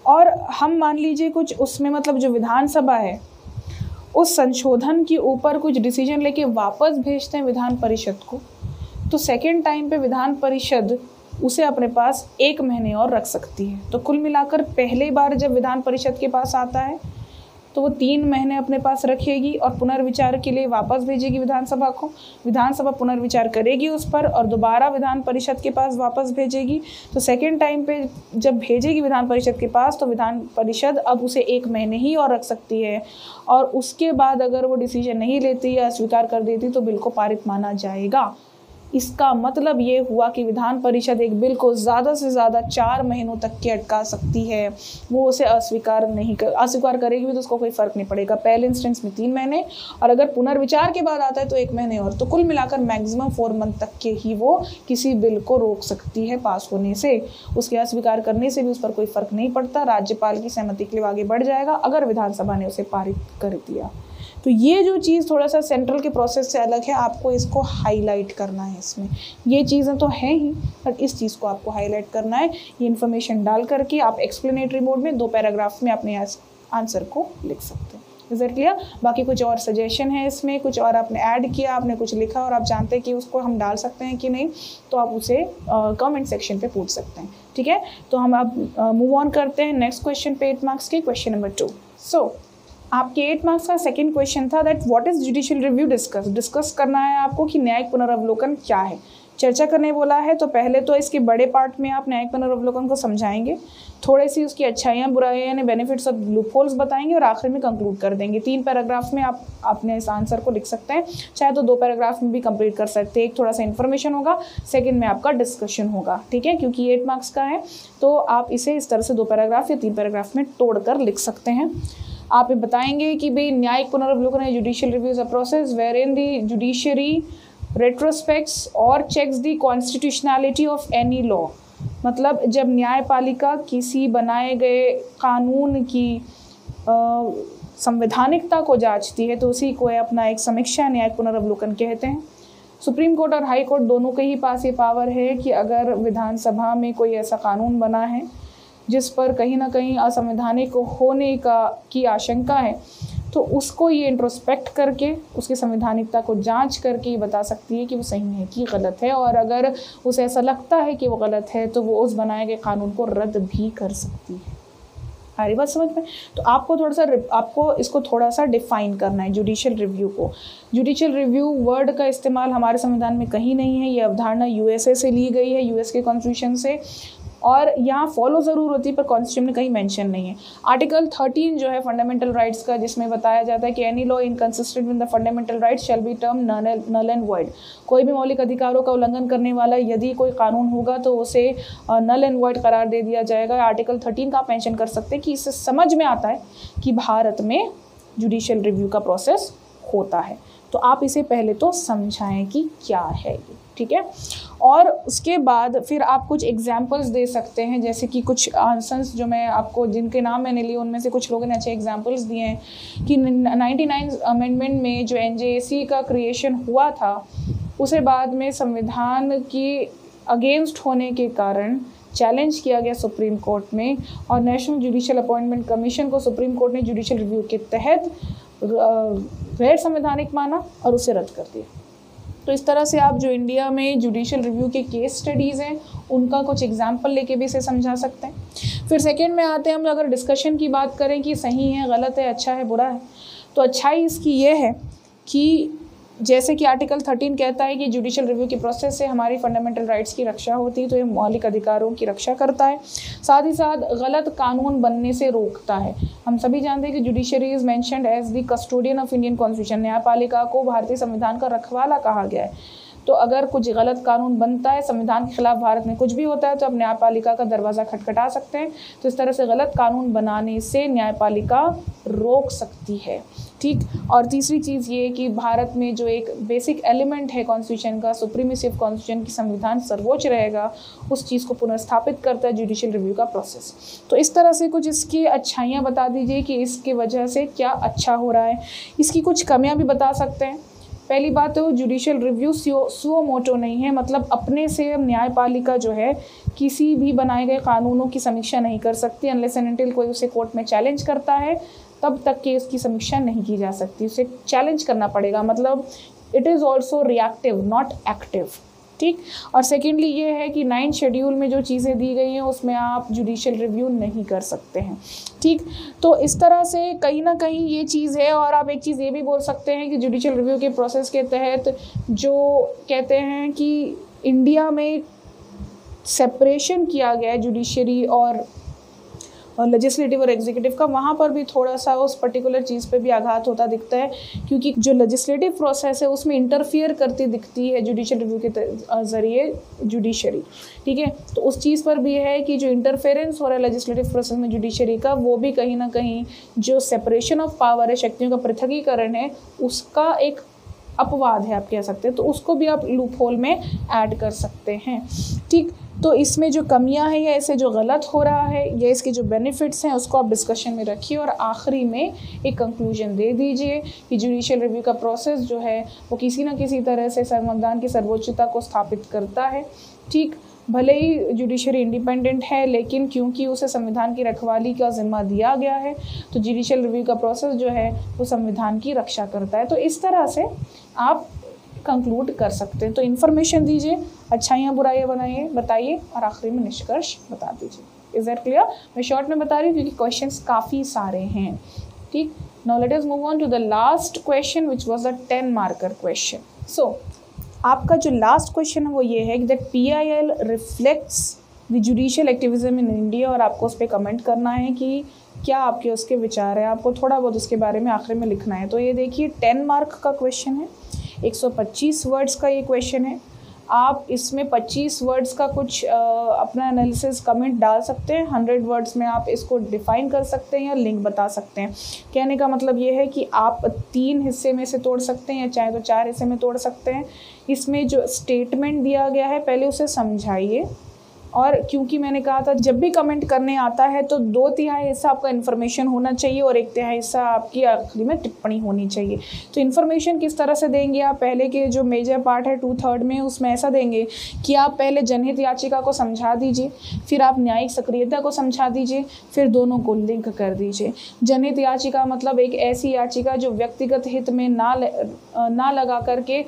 और हम मान लीजिए कुछ उसमें मतलब जो विधानसभा है उस संशोधन के ऊपर कुछ डिसीजन लेके वापस भेजते हैं विधान परिषद को, तो सेकेंड टाइम पे विधान परिषद उसे अपने पास 1 महीने और रख सकती है। तो कुल मिलाकर पहली बार जब विधान परिषद के पास आता है तो वो 3 महीने अपने पास रखेगी और पुनर्विचार के लिए वापस भेजेगी विधानसभा को। विधानसभा पुनर्विचार करेगी उस पर और दोबारा विधान परिषद के पास वापस भेजेगी। तो सेकेंड टाइम पे जब भेजेगी विधान परिषद के पास तो विधान परिषद अब उसे 1 महीने ही और रख सकती है, और उसके बाद अगर वो डिसीजन नहीं लेती या अस्वीकार कर देती तो बिल को पारित माना जाएगा। इसका मतलब ये हुआ कि विधान परिषद एक बिल को ज़्यादा से ज़्यादा 4 महीनों तक के अटका सकती है। वो उसे अस्वीकार करेगी भी तो उसको कोई फ़र्क नहीं पड़ेगा। पहले इंस्टेंस में 3 महीने और अगर पुनर्विचार के बाद आता है तो 1 महीने और, तो कुल मिलाकर मैक्सिमम 4 मंथ तक के ही वो किसी बिल को रोक सकती है पास होने से। उसके अस्वीकार करने से भी उस पर कोई फ़र्क नहीं पड़ता, राज्यपाल की सहमति के लिए आगे बढ़ जाएगा अगर विधानसभा ने उसे पारित कर दिया। तो ये जो चीज़ थोड़ा सा सेंट्रल के प्रोसेस से अलग है, आपको इसको हाईलाइट करना है। इसमें ये चीज़ें तो हैं ही, बट इस चीज़ को आपको हाईलाइट करना है। ये इन्फॉर्मेशन डाल करके आप एक्सप्लेनेटरी मोड में 2 पैराग्राफ में अपने आंसर को लिख सकते हैं। Is it clear? बाकी कुछ और सजेशन है इसमें, कुछ और आपने ऐड किया, आपने कुछ लिखा और आप जानते हैं कि उसको हम डाल सकते हैं कि नहीं, तो आप उसे कमेंट सेक्शन पे पूछ सकते हैं। ठीक है, तो हम अब मूव ऑन करते हैं नेक्स्ट क्वेश्चन पे, 8 मार्क्स के क्वेश्न नंबर 2। सो आपके 8 मार्क्स का सेकंड क्वेश्चन था that what is judicial review discuss करना है आपको कि न्यायिक पुनरावलोकन क्या है, चर्चा करने बोला है। तो पहले तो इसके बड़े पार्ट में आप न्यायिक पुनरावलोकन को समझाएंगे, थोड़े सी उसकी अच्छाइयाँ, बुराइयाँ यानी बेनिफिट्स और लूपहोल्स बताएंगे और आखिर में कंक्लूड कर देंगे। 3 पैराग्राफ में आप अपने इस आंसर को लिख सकते हैं, चाहे तो 2 पैराग्राफ में भी कंप्लीट कर सकते हैं। एक थोड़ा सा इन्फॉर्मेशन होगा, सेकंड में आपका डिस्कशन होगा। ठीक है, क्योंकि 8 मार्क्स का है तो आप इसे इस तरह से 2 पैराग्राफ या 3 पैराग्राफ में तोड़ कर लिख सकते हैं। आप ये बताएंगे कि भाई न्यायिक पुनरावलोकन है judicial review is a process where in the judiciary retrospects और checks the constitutionality of any law. मतलब जब न्यायपालिका किसी बनाए गए कानून की संवैधानिकता को जांचती है तो उसी को अपना एक समीक्षा न्यायिक पुनरावलोकन कहते हैं। सुप्रीम कोर्ट और हाई कोर्ट दोनों के ही पास ये पावर है कि अगर विधानसभा में कोई ऐसा कानून बना है जिस पर कहीं ना कहीं असंवैधानिक होने की आशंका है तो उसको ये इंट्रोस्पेक्ट करके उसकी संवैधानिकता को जांच करके ये बता सकती है कि वो सही है कि गलत है, और अगर उसे ऐसा लगता है कि वो गलत है तो वो उस बनाए गए कानून को रद्द भी कर सकती है। हमारी बात समझ में? तो आपको थोड़ा सा आपको इसको थोड़ा सा डिफाइन करना है जुडिशियल रिव्यू को। जुडिशियल रिव्यू वर्ड का इस्तेमाल हमारे संविधान में कहीं नहीं है। ये अवधारणा यूएसए से ली गई है, यूएस के कॉन्स्टिट्यूशन से, और यहाँ फॉलो ज़रूर होती है पर कॉन्स्टिट्यूशन में कहीं मेंशन नहीं है। आर्टिकल 13 जो है फंडामेंटल राइट्स का, जिसमें बताया जाता है कि any law inconsistent with the fundamental rights shall be term null and void. कोई भी मौलिक अधिकारों का उल्लंघन करने वाला यदि कोई कानून होगा तो उसे नल एंड वॉइड करार दे दिया जाएगा। आर्टिकल 13 का आप मेंशन कर सकते हैं कि इससे समझ में आता है कि भारत में जुडिशियल रिव्यू का प्रोसेस होता है। तो आप इसे पहले तो समझाएं कि क्या है ये, ठीक है, और उसके बाद फिर आप कुछ एग्जाम्पल्स दे सकते हैं, जैसे कि कुछ आंसर्स जो मैं आपको जिनके नाम मैंने लिए उनमें से कुछ लोगों ने अच्छे एग्जाम्पल्स दिए हैं कि 99 अमेंडमेंट में जो एनजेएसी का क्रिएशन हुआ था उसे बाद में संविधान की अगेंस्ट होने के कारण चैलेंज किया गया सुप्रीम कोर्ट में, और नेशनल जुडिशियल अपॉइंटमेंट कमीशन को सुप्रीम कोर्ट ने जुडिशियल रिव्यू के तहत गैर संवैधानिक माना और उसे रद्द कर दिया। तो इस तरह से आप जो इंडिया में जुडिशियल रिव्यू के केस स्टडीज़ हैं उनका कुछ एग्जाम्पल लेके भी इसे समझा सकते हैं। फिर सेकेंड में आते हैं हम, अगर डिस्कशन की बात करें कि सही है, गलत है, अच्छा है, बुरा है, तो अच्छाई इसकी ये है कि जैसे कि आर्टिकल 13 कहता है कि जुडिशियल रिव्यू की प्रोसेस से हमारी फंडामेंटल राइट्स की रक्षा होती है, तो ये मौलिक अधिकारों की रक्षा करता है, साथ ही साथ गलत कानून बनने से रोकता है। हम सभी जानते हैं कि judiciary is mentioned as the custodian of Indian constitution, न्यायपालिका को भारतीय संविधान का रखवाला कहा गया है। तो अगर कुछ गलत कानून बनता है, संविधान के खिलाफ भारत में कुछ भी होता है, तो आप न्यायपालिका का दरवाज़ा खटखटा सकते हैं। तो इस तरह से गलत कानून बनाने से न्यायपालिका रोक सकती है, ठीक। और तीसरी चीज़ ये कि भारत में जो एक बेसिक एलिमेंट है कॉन्स्टिट्यूशन का, सुप्रीमेसी ऑफ कॉन्स्टिट्यूशन, की संविधान सर्वोच्च रहेगा, उस चीज़ को पुनर्स्थापित करता है जुडिशियल रिव्यू का प्रोसेस। तो इस तरह से कुछ इसकी अच्छाइयाँ बता दीजिए कि इसकी वजह से क्या अच्छा हो रहा है। इसकी कुछ कमियाँ भी बता सकते हैं। पहली बात तो जुडिशियल रिव्यू सुओ मोटो नहीं है, मतलब अपने से न्यायपालिका जो है किसी भी बनाए गए कानूनों की समीक्षा नहीं कर सकती, अनलेस एंड अनटिल कोई उसे कोर्ट में चैलेंज करता है, तब तक केस की समीक्षा नहीं की जा सकती, उसे चैलेंज करना पड़ेगा। मतलब it is also reactive not active, ठीक। और सेकेंडली ये है कि 9 शेड्यूल में जो चीज़ें दी गई हैं उसमें आप जुडिशियल रिव्यू नहीं कर सकते हैं, ठीक। तो इस तरह से कहीं ना कहीं ये चीज़ है। और आप एक चीज़ ये भी बोल सकते हैं कि जुडिशियल रिव्यू के प्रोसेस के तहत जो कहते हैं कि इंडिया में सेपरेशन किया गया है जुडिशरी और लेजिस्लेटिव और एग्जीक्यूटिव का, वहाँ पर भी थोड़ा सा उस पर्टिकुलर चीज़ पे भी आघात होता दिखता है, क्योंकि जो लेजिस्लेटिव प्रोसेस है उसमें इंटरफियर करती दिखती है जुडिशियल रिव्यू के ज़रिए जुडिशरी, ठीक है। तो उस चीज़ पर भी है कि जो इंटरफेरेंस हो रहा है लेजिस्लेटिव प्रोसेस में जुडिशरी का, वो भी कहीं ना कहीं जो सेपरेशन ऑफ पावर है, शक्तियों का पृथकीकरण है, उसका एक अपवाद है आप कह सकते हैं। तो उसको भी आप लूप होल में ऐड कर सकते हैं, ठीक। तो इसमें जो कमियां हैं या ऐसे जो गलत हो रहा है या इसके जो बेनिफिट्स हैं उसको आप डिस्कशन में रखिए और आखिरी में एक कंक्लूजन दे दीजिए कि जुडिशियल रिव्यू का प्रोसेस जो है वो किसी ना किसी तरह से संविधान की सर्वोच्चता को स्थापित करता है, ठीक। भले ही जुडिशरी इंडिपेंडेंट है, लेकिन क्योंकि उसे संविधान की रखवाली का जिम्मा दिया गया है, तो जुडिशियल रिव्यू का प्रोसेस जो है वो संविधान की रक्षा करता है। तो इस तरह से आप कंक्लूड कर सकते हैं। तो इन्फॉर्मेशन दीजिए, अच्छाइयाँ बुराइयाँ बनाइए बताइए और आखिरी में निष्कर्ष बता दीजिए। Is that clear? मैं शॉर्ट में बता रही हूँ क्योंकि क्वेश्चंस काफ़ी सारे हैं, ठीक। Now let us move on to the last question which was the 10 marker question. So आपका जो लास्ट क्वेश्चन है वो ये है कि that PIL reflects the judicial activism in India, और आपको उस पर कमेंट करना है कि क्या आपके उसके विचार हैं, आपको थोड़ा बहुत उसके बारे में आखिर में लिखना है। तो ये देखिए 10 मार्क का क्वेश्चन है, 125 वर्ड्स का ये क्वेश्चन है। आप इसमें 25 वर्ड्स का कुछ अपना एनालिसिस कमेंट डाल सकते हैं, 100 वर्ड्स में आप इसको डिफाइन कर सकते हैं या लिंक बता सकते हैं। कहने का मतलब ये है कि आप 3 हिस्से में से तोड़ सकते हैं या चाहे तो 4 हिस्से में तोड़ सकते हैं। इसमें जो स्टेटमेंट दिया गया है पहले उसे समझाइए, और क्योंकि मैंने कहा था जब भी कमेंट करने आता है तो 2/3 हिस्सा आपका इन्फॉर्मेशन होना चाहिए और 1/3 हिस्सा आपकी आखिरी में टिप्पणी होनी चाहिए। तो इन्फॉर्मेशन किस तरह से देंगे आप? पहले के जो मेजर पार्ट है 2/3 में, उसमें ऐसा देंगे कि आप पहले जनहित याचिका को समझा दीजिए, फिर आप न्यायिक सक्रियता को समझा दीजिए, फिर दोनों को लिंक कर दीजिए। जनहित याचिका मतलब एक ऐसी याचिका जो व्यक्तिगत हित में ना लगा करके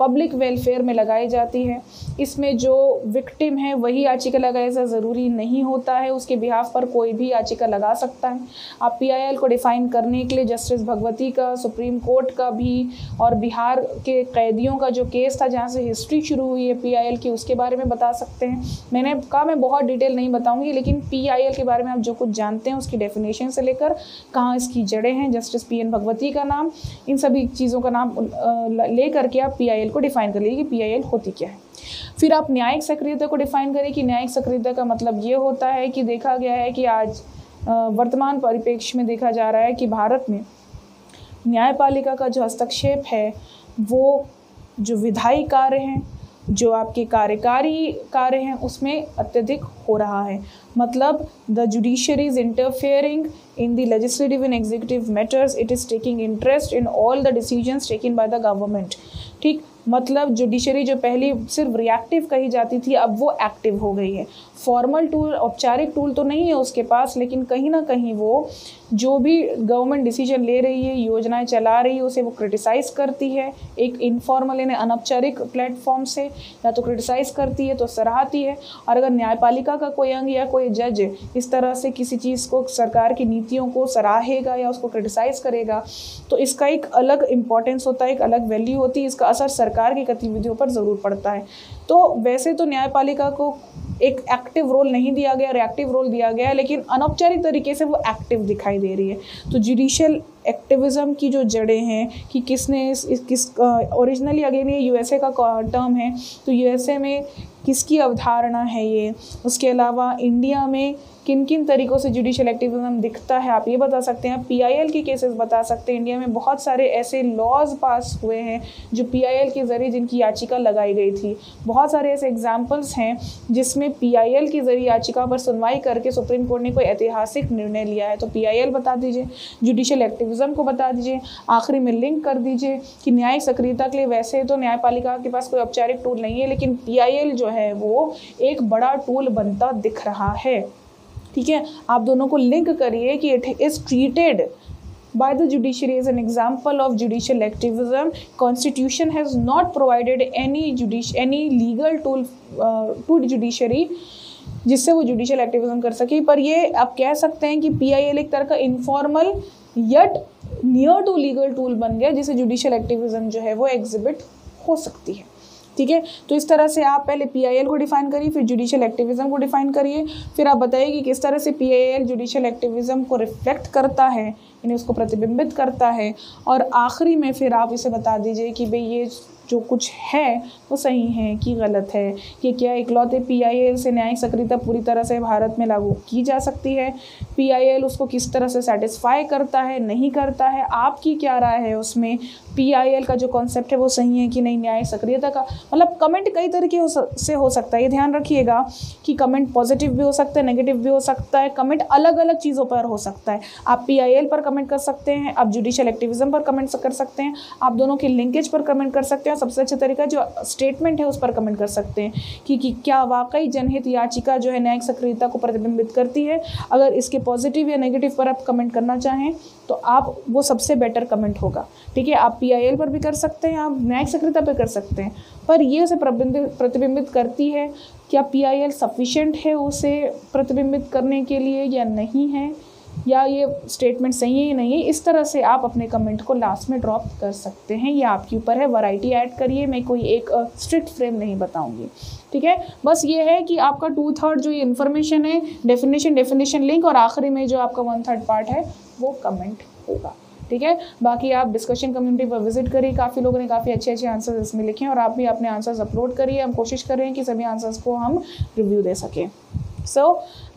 पब्लिक वेलफेयर में लगाई जाती है। इसमें जो विक्टिम है वही याचिका लगाए, ऐसा ज़रूरी नहीं होता है, उसके बिहाफ पर कोई भी याचिका लगा सकता है। आप PIL को डिफ़ाइन करने के लिए जस्टिस भगवती का, सुप्रीम कोर्ट का भी, और बिहार के कैदियों का जो केस था जहाँ से हिस्ट्री शुरू हुई है PIL की, उसके बारे में बता सकते हैं। मैंने कहा मैं बहुत डिटेल नहीं बताऊँगी, लेकिन PIL के बारे में आप जो कुछ जानते हैं उसकी डेफिनेशन से लेकर कहाँ इसकी जड़ें हैं, जस्टिस PN भगवती का नाम, इन सभी चीज़ों का नाम ले करके आप PIL को डिफाइन कर लीजिए कि PIL होती क्या है। फिर आप न्यायिक सक्रियता को डिफाइन करें कि न्यायिक सक्रियता का मतलब ये होता है कि देखा गया है कि आज वर्तमान परिप्रेक्ष्य में देखा जा रहा है कि भारत में न्यायपालिका का जो हस्तक्षेप है वो जो विधायी कार्य हैं, जो आपके कार्यकारी कार्य हैं, उसमें अत्यधिक हो रहा है। मतलब the judiciary is interfering in the legislative and executive matters, it is taking interest in all the decisions taken by the government, ठीक। मतलब जुडिशरी जो पहले सिर्फ रिएक्टिव कही जाती थी, अब वो एक्टिव हो गई है। फॉर्मल टूल, औपचारिक टूल तो नहीं है उसके पास, लेकिन कहीं ना कहीं वो जो भी गवर्नमेंट डिसीजन ले रही है, योजनाएं चला रही है, उसे वो क्रिटिसाइज़ करती है एक इनफॉर्मल यानी अनौपचारिक प्लेटफॉर्म से, या तो क्रिटिसाइज़ करती है तो सराहती है। और अगर न्यायपालिका का कोई अंग या कोई जज इस तरह से किसी चीज़ को, सरकार की नीतियों को सराहेगा या उसको क्रिटिसाइज़ करेगा तो इसका एक अलग इम्पॉर्टेंस होता है, एक अलग वैल्यू होती है, इसका असर सरकार की गतिविधियों पर ज़रूर पड़ता है। तो वैसे तो न्यायपालिका को एक एक्टिव रोल नहीं दिया गया, रिएक्टिव रोल दिया गया है, लेकिन अनौपचारिक तरीके से वो एक्टिव दिखाई दे रही है। तो जुडिशियल एक्टिविज़म की जो जड़ें हैं कि किसने किस ओरिजिनली, अगेन ये यूएसए का टर्म है, तो यूएसए में किसकी अवधारणा है ये, उसके अलावा इंडिया में किन किन तरीक़ों से जुडिशियल एक्टिविज़म दिखता है आप ये बता सकते हैं। पीआईएल के केसेस बता सकते हैं, इंडिया में बहुत सारे ऐसे लॉज पास हुए हैं जो पीआईएल के ज़रिए जिनकी याचिका लगाई गई थी, बहुत सारे ऐसे एग्जांपल्स हैं जिसमें पीआईएल के ज़रिए याचिका पर सुनवाई करके सुप्रीम कोर्ट ने कोई ऐतिहासिक निर्णय लिया है। तो पीआईएल बता दीजिए, जुडिशियल एक्टिविज़म को बता दीजिए, आखिरी में लिंक कर दीजिए कि न्यायिक सक्रियता के लिए वैसे तो न्यायपालिका के पास कोई औपचारिक टूल नहीं है, लेकिन पीआईएल जो है वो एक बड़ा टूल बनता दिख रहा है। ठीक है, आप दोनों को लिंक करिए कि it is treated by the judiciary as an example of judicial activism. Constitution has not provided any legal tool to the judiciary जिससे वो judicial activism कर सके। पर ये आप कह सकते हैं कि PIL एक तरह का informal yet near to legal tool बन गया जिसे judicial activism जो है वो exhibit हो सकती है। ठीक है, तो इस तरह से आप पहले पीआईएल को डिफाइन करिए, फिर जुडिशियल एक्टिविज़म को डिफाइन करिए, फिर आप बताइए कि किस तरह से पीआईएल जुडिशियल एक्टिविज़म को रिफ्लेक्ट करता है, यानी उसको प्रतिबिंबित करता है, और आखिरी में फिर आप इसे बता दीजिए कि भाई ये जो कुछ है वो सही है कि गलत है, कि क्या इकलौते पीआईएल से न्यायिक सक्रियता पूरी तरह से भारत में लागू की जा सकती है, पीआईएल उसको किस तरह से सेटिस्फाई करता है, नहीं करता है, आपकी क्या राय है उसमें, पीआईएल का जो कॉन्सेप्ट है वो सही है कि नहीं न्यायिक सक्रियता का। मतलब कमेंट कई तरीके से हो सकता है, ये ध्यान रखिएगा कि कमेंट पॉजिटिव भी हो सकता है, नेगेटिव भी हो सकता है, कमेंट अलग अलग चीज़ों पर हो सकता है। आप पीआईएल पर कमेंट कर सकते हैं, आप जुडिशियल एक्टिविज़म पर कमेंट कर सकते हैं, आप दोनों के लिंकेज पर कमेंट कर सकते हैं, सबसे अच्छा तरीका जो स्टेटमेंट है उस पर कमेंट कर सकते हैं कि क्या वाकई जनहित याचिका जो है न्यायिक सक्रियता को प्रतिबिंबित करती है। अगर इसके पॉजिटिव या नेगेटिव पर आप कमेंट करना चाहें तो आप वो सबसे बेटर कमेंट होगा। ठीक है, आप पीआईएल पर भी कर सकते हैं, आप न्यायिक सक्रियता पर कर सकते हैं, पर ये उसे प्रतिबिंबित करती है, क्या पीआईएल सफिशिएंट है उसे प्रतिबिंबित करने के लिए या नहीं है, या ये स्टेटमेंट सही है या नहीं है। इस तरह से आप अपने कमेंट को लास्ट में ड्रॉप कर सकते हैं, ये आपके ऊपर है, वैरायटी ऐड करिए, मैं कोई एक स्ट्रिक्ट फ्रेम नहीं बताऊंगी। ठीक है, बस ये है कि आपका 2/3 जो ये इन्फॉर्मेशन है, डेफिनेशन लिंक, और आखिरी में जो आपका 1/3 पार्ट है वो कमेंट होगा। ठीक है, बाकी आप डिस्कशन कम्युनिटी पर विजिट करिए, काफ़ी लोगों ने काफ़ी अच्छे अच्छे आंसर्स इसमें लिखे हैं, और आप भी अपने आंसर्स अपलोड करिए, हम कोशिश कर रहे हैं कि सभी आंसर्स को हम रिव्यू दे सकें। So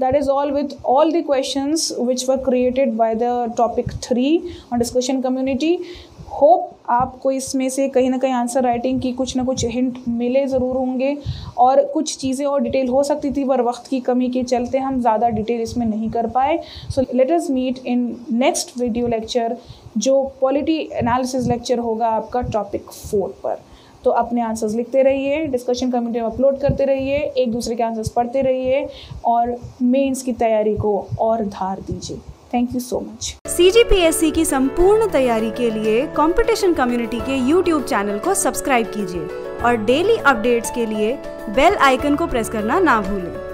that is all with all the questions which were created by the topic 3 on discussion community. Hope आपको इसमें से कहीं ना कहीं आंसर राइटिंग की कुछ ना कुछ हिंट मिले ज़रूर होंगे, और कुछ चीज़ें और डिटेल हो सकती थी पर वक्त की कमी के चलते हम ज़्यादा डिटेल इसमें नहीं कर पाए। So let us meet in next video lecture, जो पॉलिटी एनालिसिस लेक्चर होगा आपका टॉपिक 4 पर। तो अपने आंसर्स लिखते रहिए, डिस्कशन कम्युनिटी में अपलोड करते रहिए, एक दूसरे के आंसर्स पढ़ते रहिए, और मेंस की तैयारी को और धार दीजिए। Thank you so much. CGPSC की संपूर्ण तैयारी के लिए कंपटीशन कम्युनिटी के YouTube चैनल को सब्सक्राइब कीजिए और डेली अपडेट्स के लिए बेल आइकन को प्रेस करना ना भूलें।